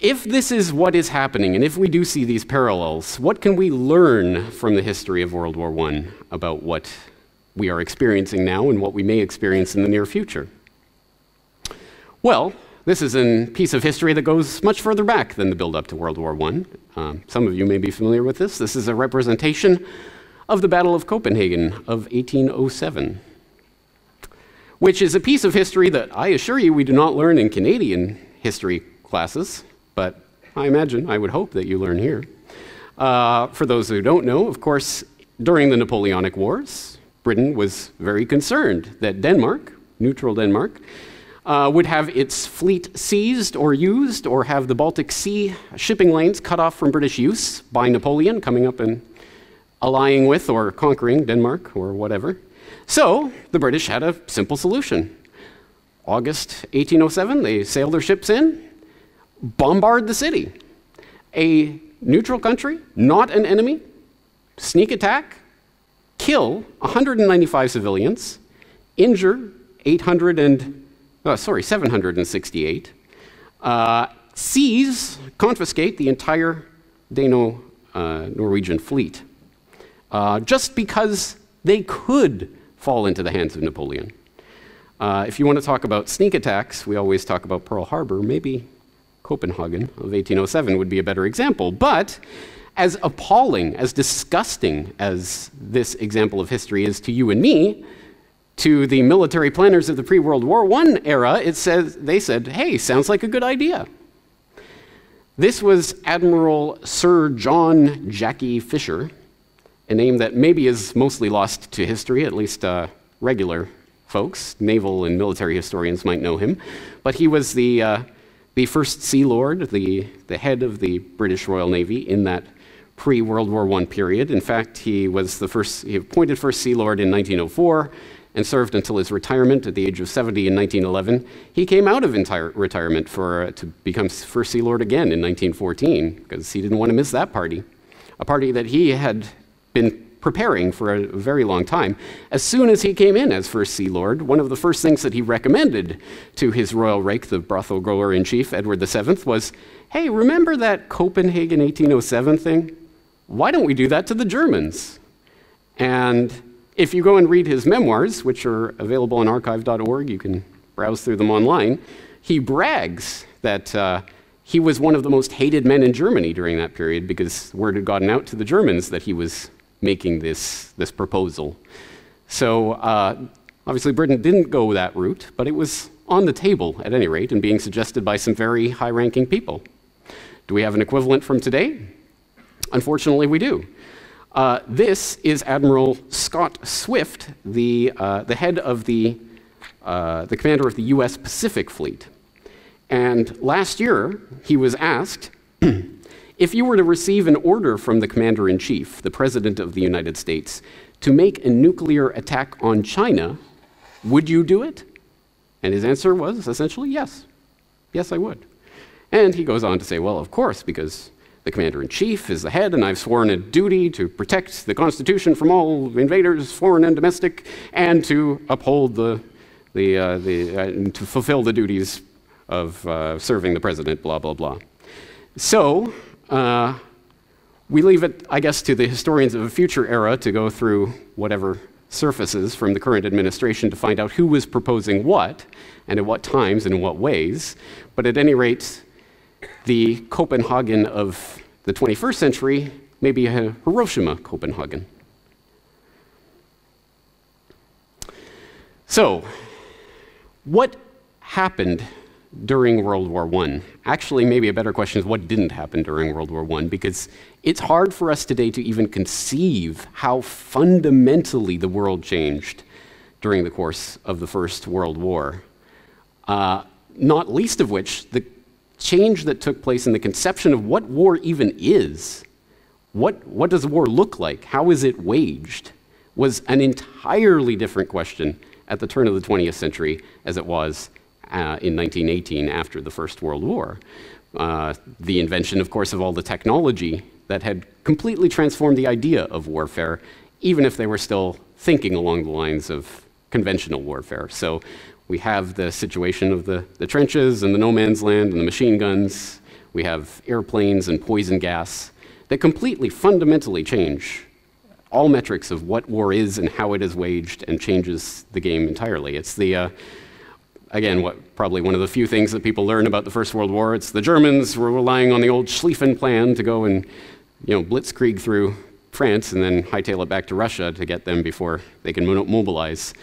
if this is what is happening, and if we do see these parallels, what can we learn from the history of World War I about what we are experiencing now and what we may experience in the near future? Well, this is a piece of history that goes much further back than the build-up to World War I. Some of you may be familiar with this. This is a representation of the Battle of Copenhagen of 1807, which is a piece of history that I assure you we do not learn in Canadian history classes, but I imagine, I would hope that you learn here. For those who don't know, of course, during the Napoleonic Wars, Britain was very concerned that Denmark, neutral Denmark, would have its fleet seized or used, or have the Baltic Sea shipping lanes cut off from British use by Napoleon coming up and allying with or conquering Denmark or whatever. So the British had a simple solution. August 1807, they sailed their ships in, bombard the city. A neutral country, not an enemy, sneak attack, kill 195 civilians, injure 768, seize, confiscate the entire Dano-Norwegian fleet, just because they could fall into the hands of Napoleon. If you want to talk about sneak attacks, we always talk about Pearl Harbor. Maybe Copenhagen of 1807 would be a better example. But as appalling, as disgusting as this example of history is to you and me, to the military planners of the pre-World War I era, they said, hey, sounds like a good idea. This was Admiral Sir John Jackie Fisher, a name that maybe is mostly lost to history, at least regular folks, naval and military historians might know him, but he was the first Sea Lord, the head of the British Royal Navy in that pre-World War I period. In fact, he was appointed first Sea Lord in 1904 and served until his retirement at the age of 70 in 1911. He came out of retirement to become first Sea Lord again in 1914 because he didn't want to miss that party, a party that he had been preparing for a very long time. As soon as he came in as first Sea Lord, one of the first things that he recommended to his royal rake, the brothel grower-in-chief, Edward VII, was, hey, remember that Copenhagen 1807 thing? Why don't we do that to the Germans? And if you go and read his memoirs, which are available on archive.org, you can browse through them online, he brags that he was one of the most hated men in Germany during that period because word had gotten out to the Germans that he was making this proposal. So obviously Britain didn't go that route, but it was on the table at any rate and being suggested by some very high-ranking people. Do we have an equivalent from today? Unfortunately, we do. This is Admiral Scott Swift, the head of the commander of the U.S. Pacific Fleet. And last year, he was asked, if you were to receive an order from the Commander-in-Chief, the President of the United States, to make a nuclear attack on China, would you do it? And his answer was essentially yes. Yes, I would. And he goes on to say, well, of course, because The commander-in-chief is the head, and I've sworn a duty to protect the Constitution from all invaders, foreign and domestic, and to uphold to fulfill the duties of serving the president, blah, blah, blah. So we leave it, I guess, to the historians of a future era to go through whatever surfaces from the current administration to find out who was proposing what, and at what times, and in what ways. But at any rate, the Copenhagen of the 21st century may be a Hiroshima Copenhagen. So, what happened during World War I? Actually, maybe a better question is what didn't happen during World War I, because it's hard for us today to even conceive how fundamentally the world changed during the course of the First World War, not least of which the change that took place in the conception of what war even is, what does war look like, how is it waged, was an entirely different question at the turn of the 20th century as it was in 1918 after the First World War. The invention, of course, of all the technology that had completely transformed the idea of warfare, even if they were still thinking along the lines of conventional warfare. So we have the situation of the trenches and the no man's land and the machine guns. We have airplanes and poison gas that completely fundamentally change all metrics of what war is and how it is waged, and changes the game entirely. It's the, again, probably one of the few things that people learn about the First World War. It's the Germans were relying on the old Schlieffen plan to go and, you know, blitzkrieg through France and then hightail it back to Russia to get them before they can mobilize.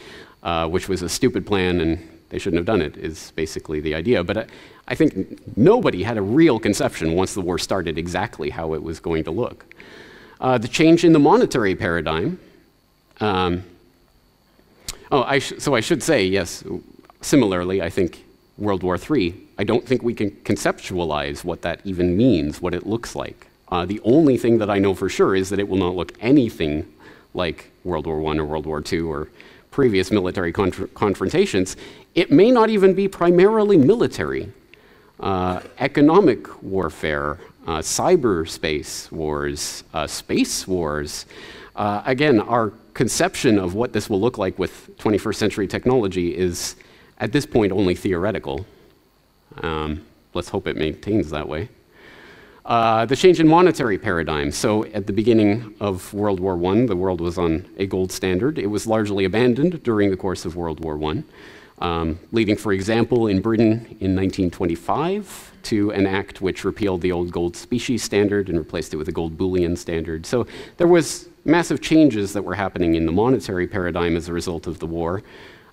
Which was a stupid plan and they shouldn't have done it, is basically the idea. But I think nobody had a real conception once the war started exactly how it was going to look. The change in the monetary paradigm. So I should say, yes, similarly, I think World War III, I don't think we can conceptualize what that even means, what it looks like. The only thing that I know for sure is that it will not look anything like World War I or World War II or previous military confrontations. It may not even be primarily military. Economic warfare, cyberspace wars, space wars. Again, our conception of what this will look like with 21st century technology is, at this point, only theoretical. Let's hope it maintains that way. The change in monetary paradigm. So at the beginning of World War I, the world was on a gold standard. It was largely abandoned during the course of World War I, leading, for example, in Britain in 1925 to an act which repealed the old gold species standard and replaced it with a gold bullion standard. So there was massive changes that were happening in the monetary paradigm as a result of the war.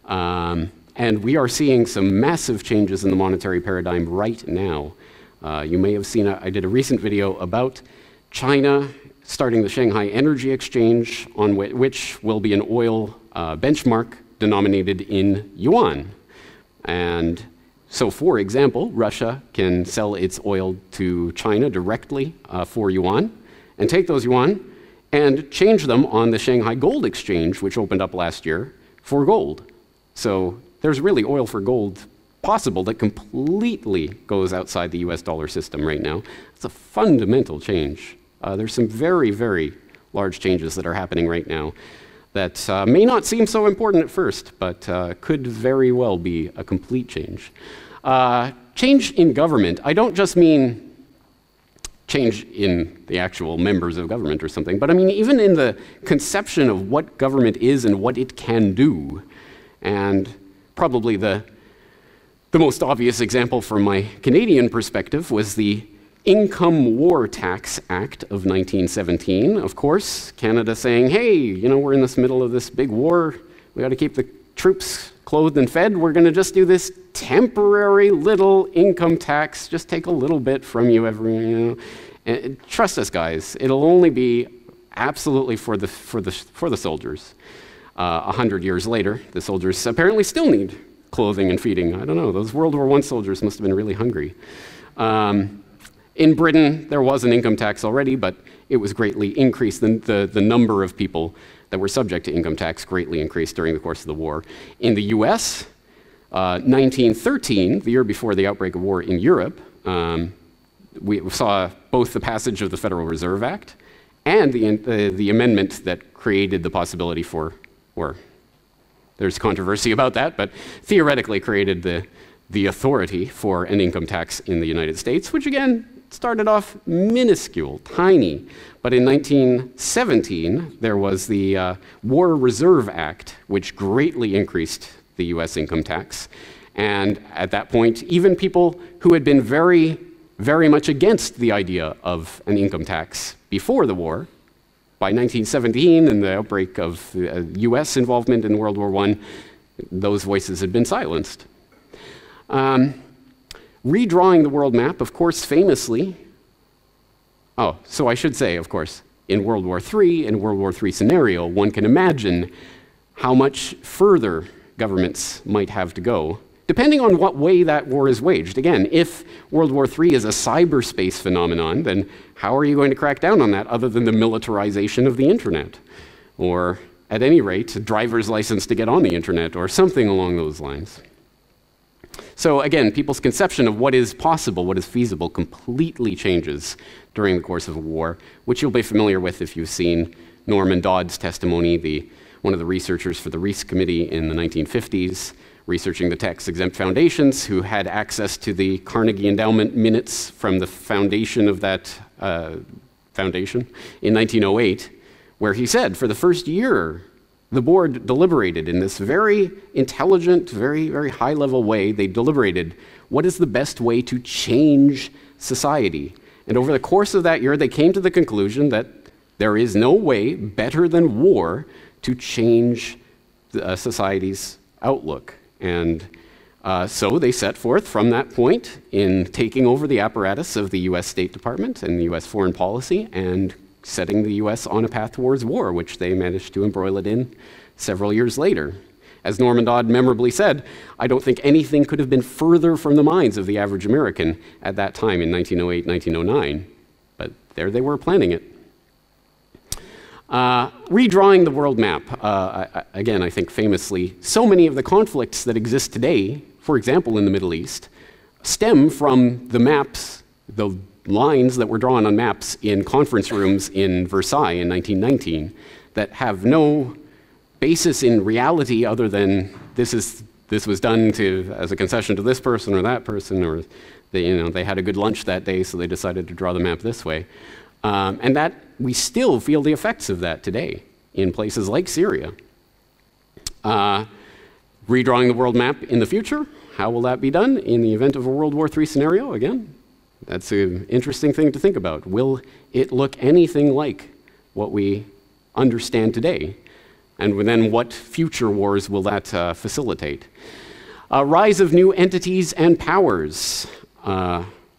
And we are seeing some massive changes in the monetary paradigm right now. You may have seen, I did a recent video about China starting the Shanghai Energy Exchange, on which will be an oil benchmark denominated in yuan. And so, for example, Russia can sell its oil to China directly for yuan, and take those yuan and change them on the Shanghai Gold Exchange, which opened up last year, for gold. So there's really oil for gold possible that completely goes outside the US dollar system right now. It's a fundamental change. There's some very, very large changes that are happening right now that may not seem so important at first, but could very well be a complete change. Change in government. I don't just mean change in the actual members of government or something, but I mean even in the conception of what government is and what it can do. And probably the most obvious example from my Canadian perspective was the Income War Tax Act of 1917. Of course, Canada saying, hey, you know, we're in this middle of this big war. We got to keep the troops clothed and fed. We're going to just do this temporary little income tax. Just take a little bit from you every, you know. And trust us, guys. It'll only be absolutely for the soldiers. 100 years later, the soldiers apparently still need clothing and feeding. I don't know, those World War I soldiers must have been really hungry. In Britain, there was an income tax already, but it was greatly increased. The number of people that were subject to income tax greatly increased during the course of the war. In the US, 1913, the year before the outbreak of war in Europe, we saw both the passage of the Federal Reserve Act and the amendment that created the possibility for, or there's controversy about that, but theoretically created the authority for an income tax in the United States, which again started off minuscule, tiny. But in 1917, there was the War Reserve Act, which greatly increased the US income tax. And at that point, even people who had been very, very much against the idea of an income tax before the war, by 1917 and the outbreak of the US involvement in World War I, those voices had been silenced. Redrawing the world map, of course, famously, oh, so I should say, of course, in World War III, in World War III scenario, one can imagine how much further governments might have to go, depending on what way that war is waged. Again, if World War III is a cyberspace phenomenon, then how are you going to crack down on that other than the militarization of the internet? Or, at any rate, a driver's license to get on the internet, or something along those lines. So again, people's conception of what is possible, what is feasible, completely changes during the course of a war, which you'll be familiar with if you've seen Norman Dodd's testimony, one of the researchers for the Rees Committee in the 1950s, researching the tax-exempt foundations, who had access to the Carnegie Endowment minutes from the foundation of that foundation in 1908, where he said, for the first year, the board deliberated in this very intelligent, very, very high-level way. They deliberated what is the best way to change society. And over the course of that year, they came to the conclusion that there is no way better than war to change society's outlook. And so they set forth from that point in taking over the apparatus of the US State Department and the US foreign policy and setting the US on a path towards war, which they managed to embroil it in several years later. As Norman Dodd memorably said, I don't think anything could have been further from the minds of the average American at that time in 1908, 1909, but there they were planning it. Redrawing the world map, again, I think famously, so many of the conflicts that exist today, for example, in the Middle East, stem from the maps, the lines that were drawn on maps in conference rooms in Versailles in 1919 that have no basis in reality other than this was done as a concession to this person or that person, or they had a good lunch that day, so they decided to draw the map this way. And that we still feel the effects of that today in places like Syria. Redrawing the world map in the future, how will that be done in the event of a World War III scenario again? That's an interesting thing to think about. Will it look anything like what we understand today? And then what future wars will that facilitate? Rise of new entities and powers.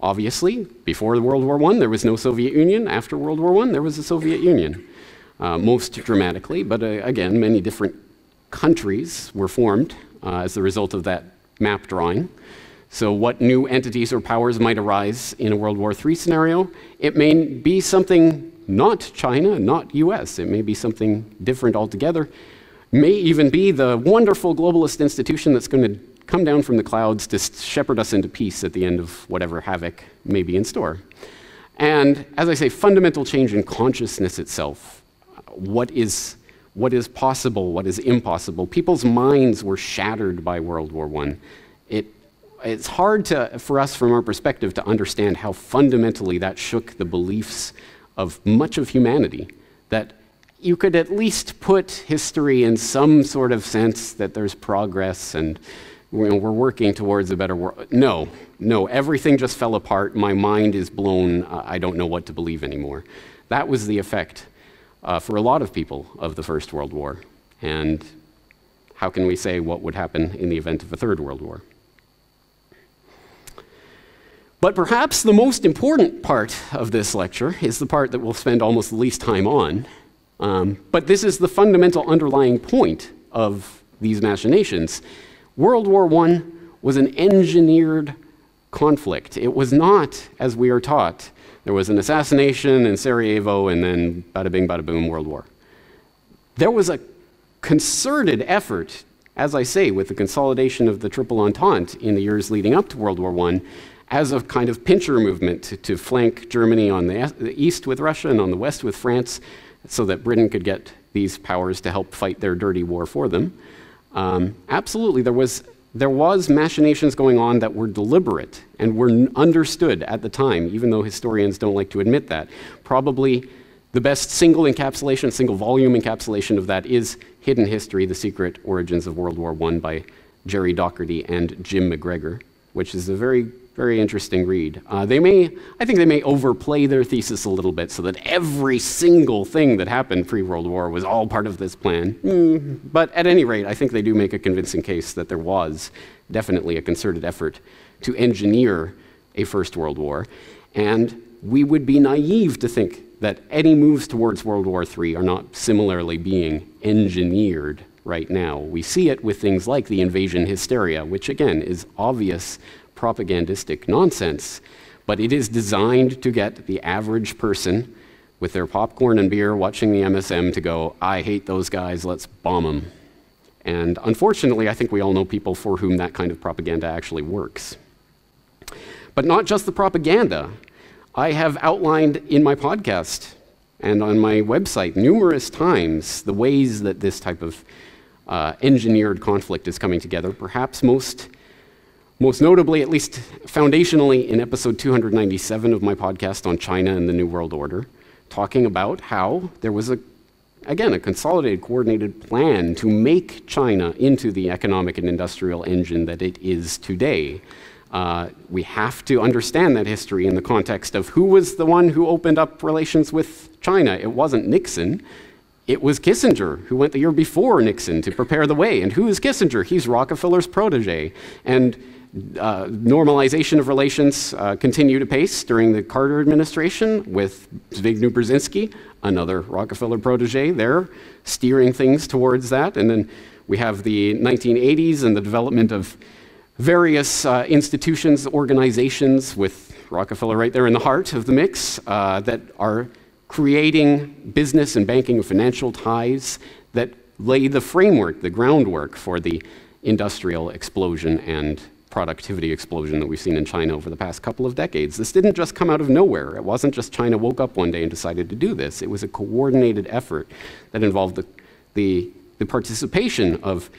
Obviously, before World War I, there was no Soviet Union. After World War I, there was a Soviet Union, most dramatically. But again, many different countries were formed as the result of that map drawing. So what new entities or powers might arise in a World War III scenario? It may be something not China, not US. It may be something different altogether. It may even be the wonderful globalist institution that's going to come down from the clouds to shepherd us into peace at the end of whatever havoc may be in store. And as I say, fundamental change in consciousness itself. What is possible? What is impossible? People's minds were shattered by World War I. It's hard for us from our perspective to understand how fundamentally that shook the beliefs of much of humanity, that you could at least put history in some sort of sense that there's progress and we're working towards a better world. No, no, everything just fell apart. My mind is blown. I don't know what to believe anymore. That was the effect for a lot of people of the First World War. And how can we say what would happen in the event of a Third World War? But perhaps the most important part of this lecture is the part that we'll spend almost the least time on. But this is the fundamental underlying point of these machinations. World War I was an engineered conflict. It was not, as we are taught, there was an assassination in Sarajevo and then bada bing, bada boom, World War. There was a concerted effort, as I say, with the consolidation of the Triple Entente in the years leading up to World War I, as a kind of pincher movement to flank Germany on the east with Russia and on the west with France, so that Britain could get these powers to help fight their dirty war for them. Absolutely, there was machinations going on that were deliberate and were understood at the time, even though historians don't like to admit that. Probably the best single encapsulation, single volume encapsulation of that is Hidden History, The Secret Origins of World War I by Jerry Doherty and Jim McGregor, which is a very, very interesting read. I think they may overplay their thesis a little bit so that every single thing that happened pre-World War was all part of this plan. But at any rate, I think they do make a convincing case that there was definitely a concerted effort to engineer a First World War. And we would be naive to think that any moves towards World War III are not similarly being engineered right now. We see it with things like the invasion hysteria, which again is obvious propagandistic nonsense, but it is designed to get the average person with their popcorn and beer watching the MSM to go, I hate those guys, let's bomb them. And unfortunately, I think we all know people for whom that kind of propaganda actually works. But not just the propaganda. I have outlined in my podcast and on my website numerous times the ways that this type of engineered conflict is coming together, perhaps most notably, at least foundationally, in episode 297 of my podcast on China and the New World Order, talking about how there was, again, a consolidated, coordinated plan to make China into the economic and industrial engine that it is today. We have to understand that history in the context of who was the one who opened up relations with China. It wasn't Nixon. It was Kissinger, who went the year before Nixon to prepare the way. And who is Kissinger? He's Rockefeller's protege. And normalization of relations continued apace during the Carter administration with Zbigniew Brzezinski, another Rockefeller protege there, steering things towards that. And then we have the 1980s and the development of various institutions, organizations, with Rockefeller right there in the heart of the mix, that are creating business and banking and financial ties that lay the framework, the groundwork for the industrial explosion and productivity explosion that we've seen in China over the past couple of decades. This didn't just come out of nowhere. It wasn't just China woke up one day and decided to do this. It was a coordinated effort that involved the participation of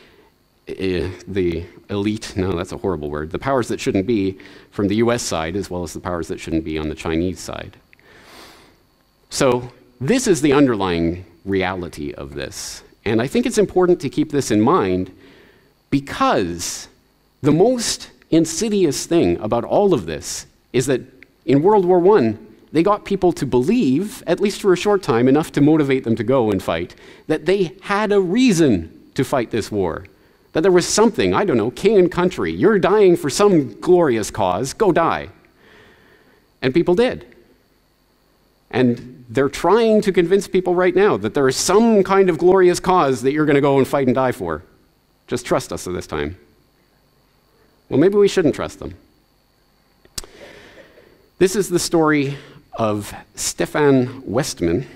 the elite, no, that's a horrible word, the powers that shouldn't be from the US side, as well as the powers that shouldn't be on the Chinese side. So this is the underlying reality of this. And I think it's important to keep this in mind, because the most insidious thing about all of this is that in World War I, they got people to believe, at least for a short time, enough to motivate them to go and fight, that they had a reason to fight this war. That there was something, I don't know, king and country, you're dying for some glorious cause, go die. And people did. And they're trying to convince people right now that there is some kind of glorious cause that you're going to go and fight and die for. Just trust us this time. Well, maybe we shouldn't trust them. This is the story of Stefan Westman,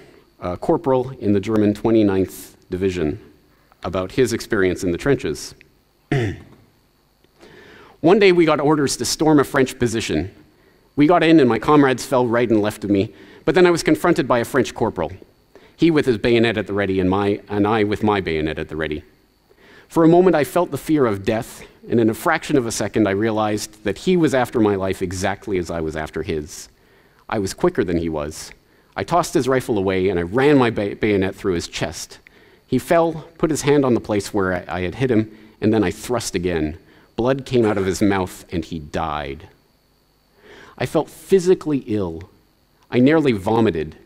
a corporal in the German 29th Division, about his experience in the trenches. One day we got orders to storm a French position. We got in and my comrades fell right and left of me, but then I was confronted by a French corporal. He with his bayonet at the ready and I with my bayonet at the ready. For a moment I felt the fear of death, and in a fraction of a second I realized that he was after my life exactly as I was after his. I was quicker than he was. I tossed his rifle away and I ran my bayonet through his chest. He fell, put his hand on the place where I had hit him, and then I thrust again. Blood came out of his mouth, and he died. I felt physically ill. I nearly vomited.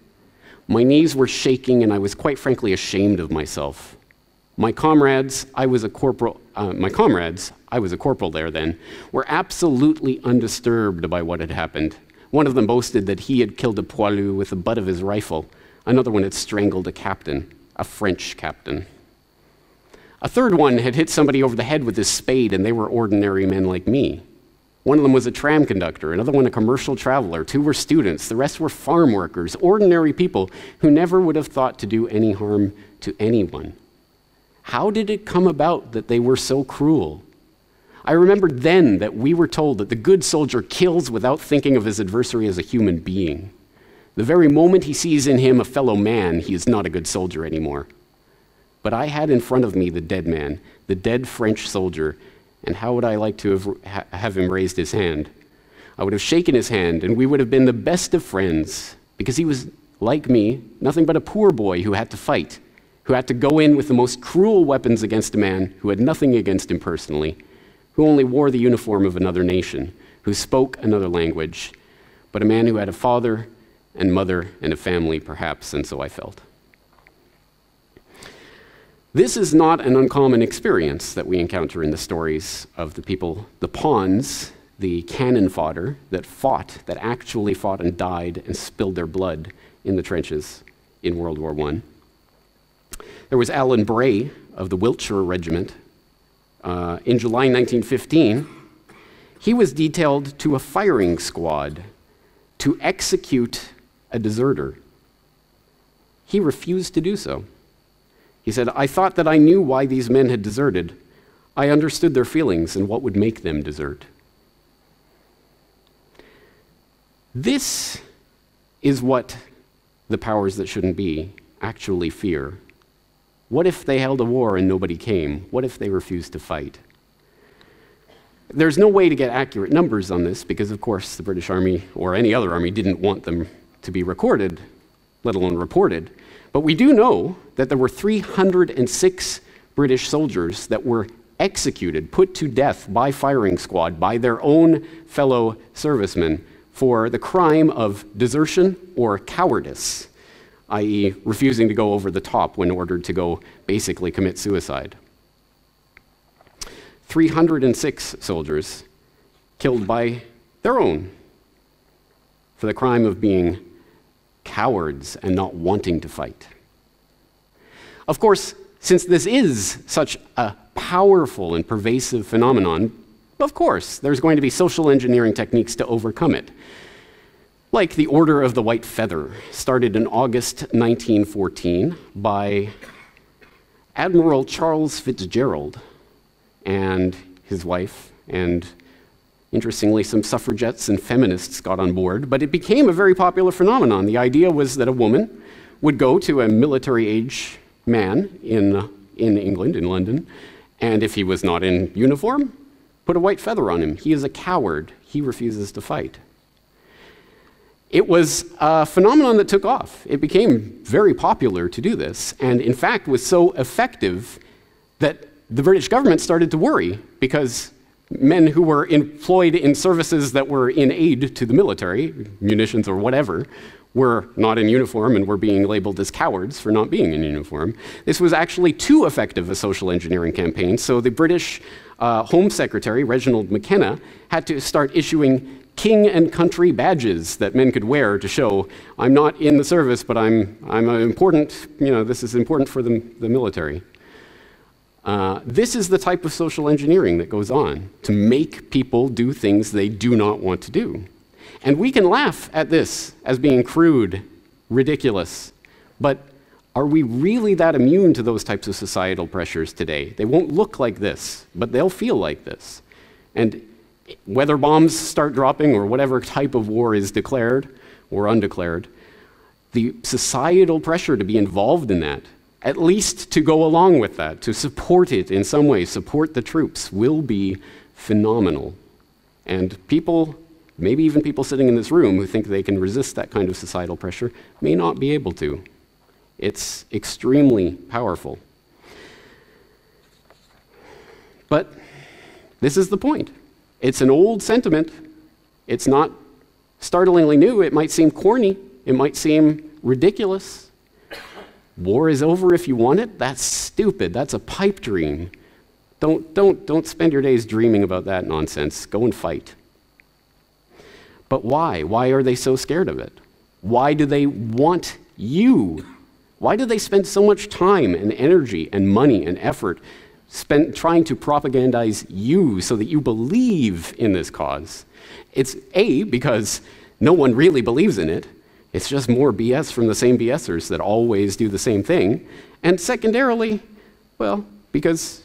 My knees were shaking, and I was quite frankly ashamed of myself. My comrades, I was a corporal there then, were absolutely undisturbed by what had happened. One of them boasted that he had killed a poilu with the butt of his rifle. Another one had strangled a captain. A French captain. A third one had hit somebody over the head with his spade, and they were ordinary men like me. One of them was a tram conductor, another one a commercial traveler, two were students, the rest were farm workers, ordinary people who never would have thought to do any harm to anyone. How did it come about that they were so cruel? I remembered then that we were told that the good soldier kills without thinking of his adversary as a human being. The very moment he sees in him a fellow man, he is not a good soldier anymore. But I had in front of me the dead man, the dead French soldier, and how would I like to have him raised his hand? I would have shaken his hand, and we would have been the best of friends, because he was, like me, nothing but a poor boy who had to fight, who had to go in with the most cruel weapons against a man who had nothing against him personally, who only wore the uniform of another nation, who spoke another language, but a man who had a father and mother and a family, perhaps, and so I felt. This is not an uncommon experience that we encounter in the stories of the people, the pawns, the cannon fodder that fought, that actually fought and died and spilled their blood in the trenches in World War I. There was Alan Bray of the Wiltshire Regiment. In July 1915, he was detailed to a firing squad to execute a deserter. He refused to do so. He said, "I thought that I knew why these men had deserted. I understood their feelings and what would make them desert." This is what the powers that shouldn't be actually fear. What if they held a war and nobody came? What if they refused to fight? There's no way to get accurate numbers on this because, of course, the British Army or any other army didn't want them to be recorded, let alone reported. But we do know that there were 306 British soldiers that were executed, put to death by firing squad, by their own fellow servicemen, for the crime of desertion or cowardice, i.e. refusing to go over the top when ordered to go basically commit suicide. 306 soldiers killed by their own for the crime of being cowards and not wanting to fight. Of course, since this is such a powerful and pervasive phenomenon, of course, there's going to be social engineering techniques to overcome it. Like the Order of the White Feather, started in August 1914 by Admiral Charles Fitzgerald and his wife, and interestingly, some suffragettes and feminists got on board, but it became a very popular phenomenon. The idea was that a woman would go to a military-age man in England, in London, and if he was not in uniform, put a white feather on him. He is a coward. He refuses to fight. It was a phenomenon that took off. It became very popular to do this, and in fact was so effective that the British government started to worry because men who were employed in services that were in aid to the military, munitions or whatever, were not in uniform and were being labeled as cowards for not being in uniform. This was actually too effective a social engineering campaign, so the British Home Secretary Reginald McKenna had to start issuing king and country badges that men could wear to show, I'm not in the service, but I'm important, you know, this is important for the military. This is the type of social engineering that goes on to make people do things they do not want to do. And we can laugh at this as being crude, ridiculous, but are we really that immune to those types of societal pressures today? They won't look like this, but they'll feel like this. And whether bombs start dropping or whatever type of war is declared or undeclared, the societal pressure to be involved in that, at least to go along with that, to support it in some way, support the troops, will be phenomenal. And people, maybe even people sitting in this room who think they can resist that kind of societal pressure, may not be able to. It's extremely powerful. But this is the point. It's an old sentiment. It's not startlingly new. It might seem corny. It might seem ridiculous. War is over if you want it. That's stupid. That's a pipe dream. Don't spend your days dreaming about that nonsense. Go and fight. But why? Why are they so scared of it? Why do they want you? Why do they spend so much time and energy and money and effort spent trying to propagandize you so that you believe in this cause? It's A, because no one really believes in it. It's just more BS from the same BSers that always do the same thing. And secondarily, well, because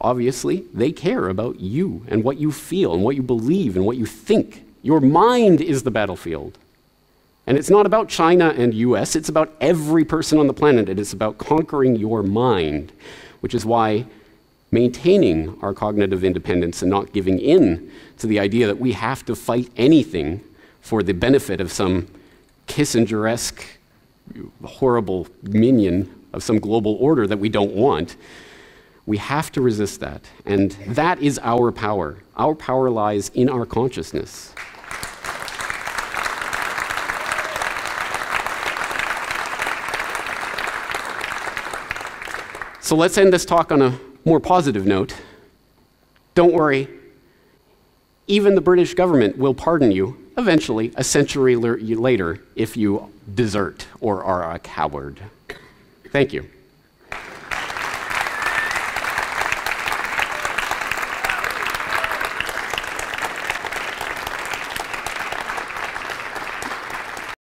Obviously, they care about you and what you feel and what you believe and what you think. Your mind is the battlefield. And it's not about China and US, it's about every person on the planet, and it's about conquering your mind, which is why maintaining our cognitive independence and not giving in to the idea that we have to fight anything for the benefit of some Kissingeresque, horrible minion of some global order that we don't want. We have to resist that, and that is our power. Our power lies in our consciousness. So let's end this talk on a more positive note. Don't worry, even the British government will pardon you eventually, a century later, if you desert or are a coward. Thank you.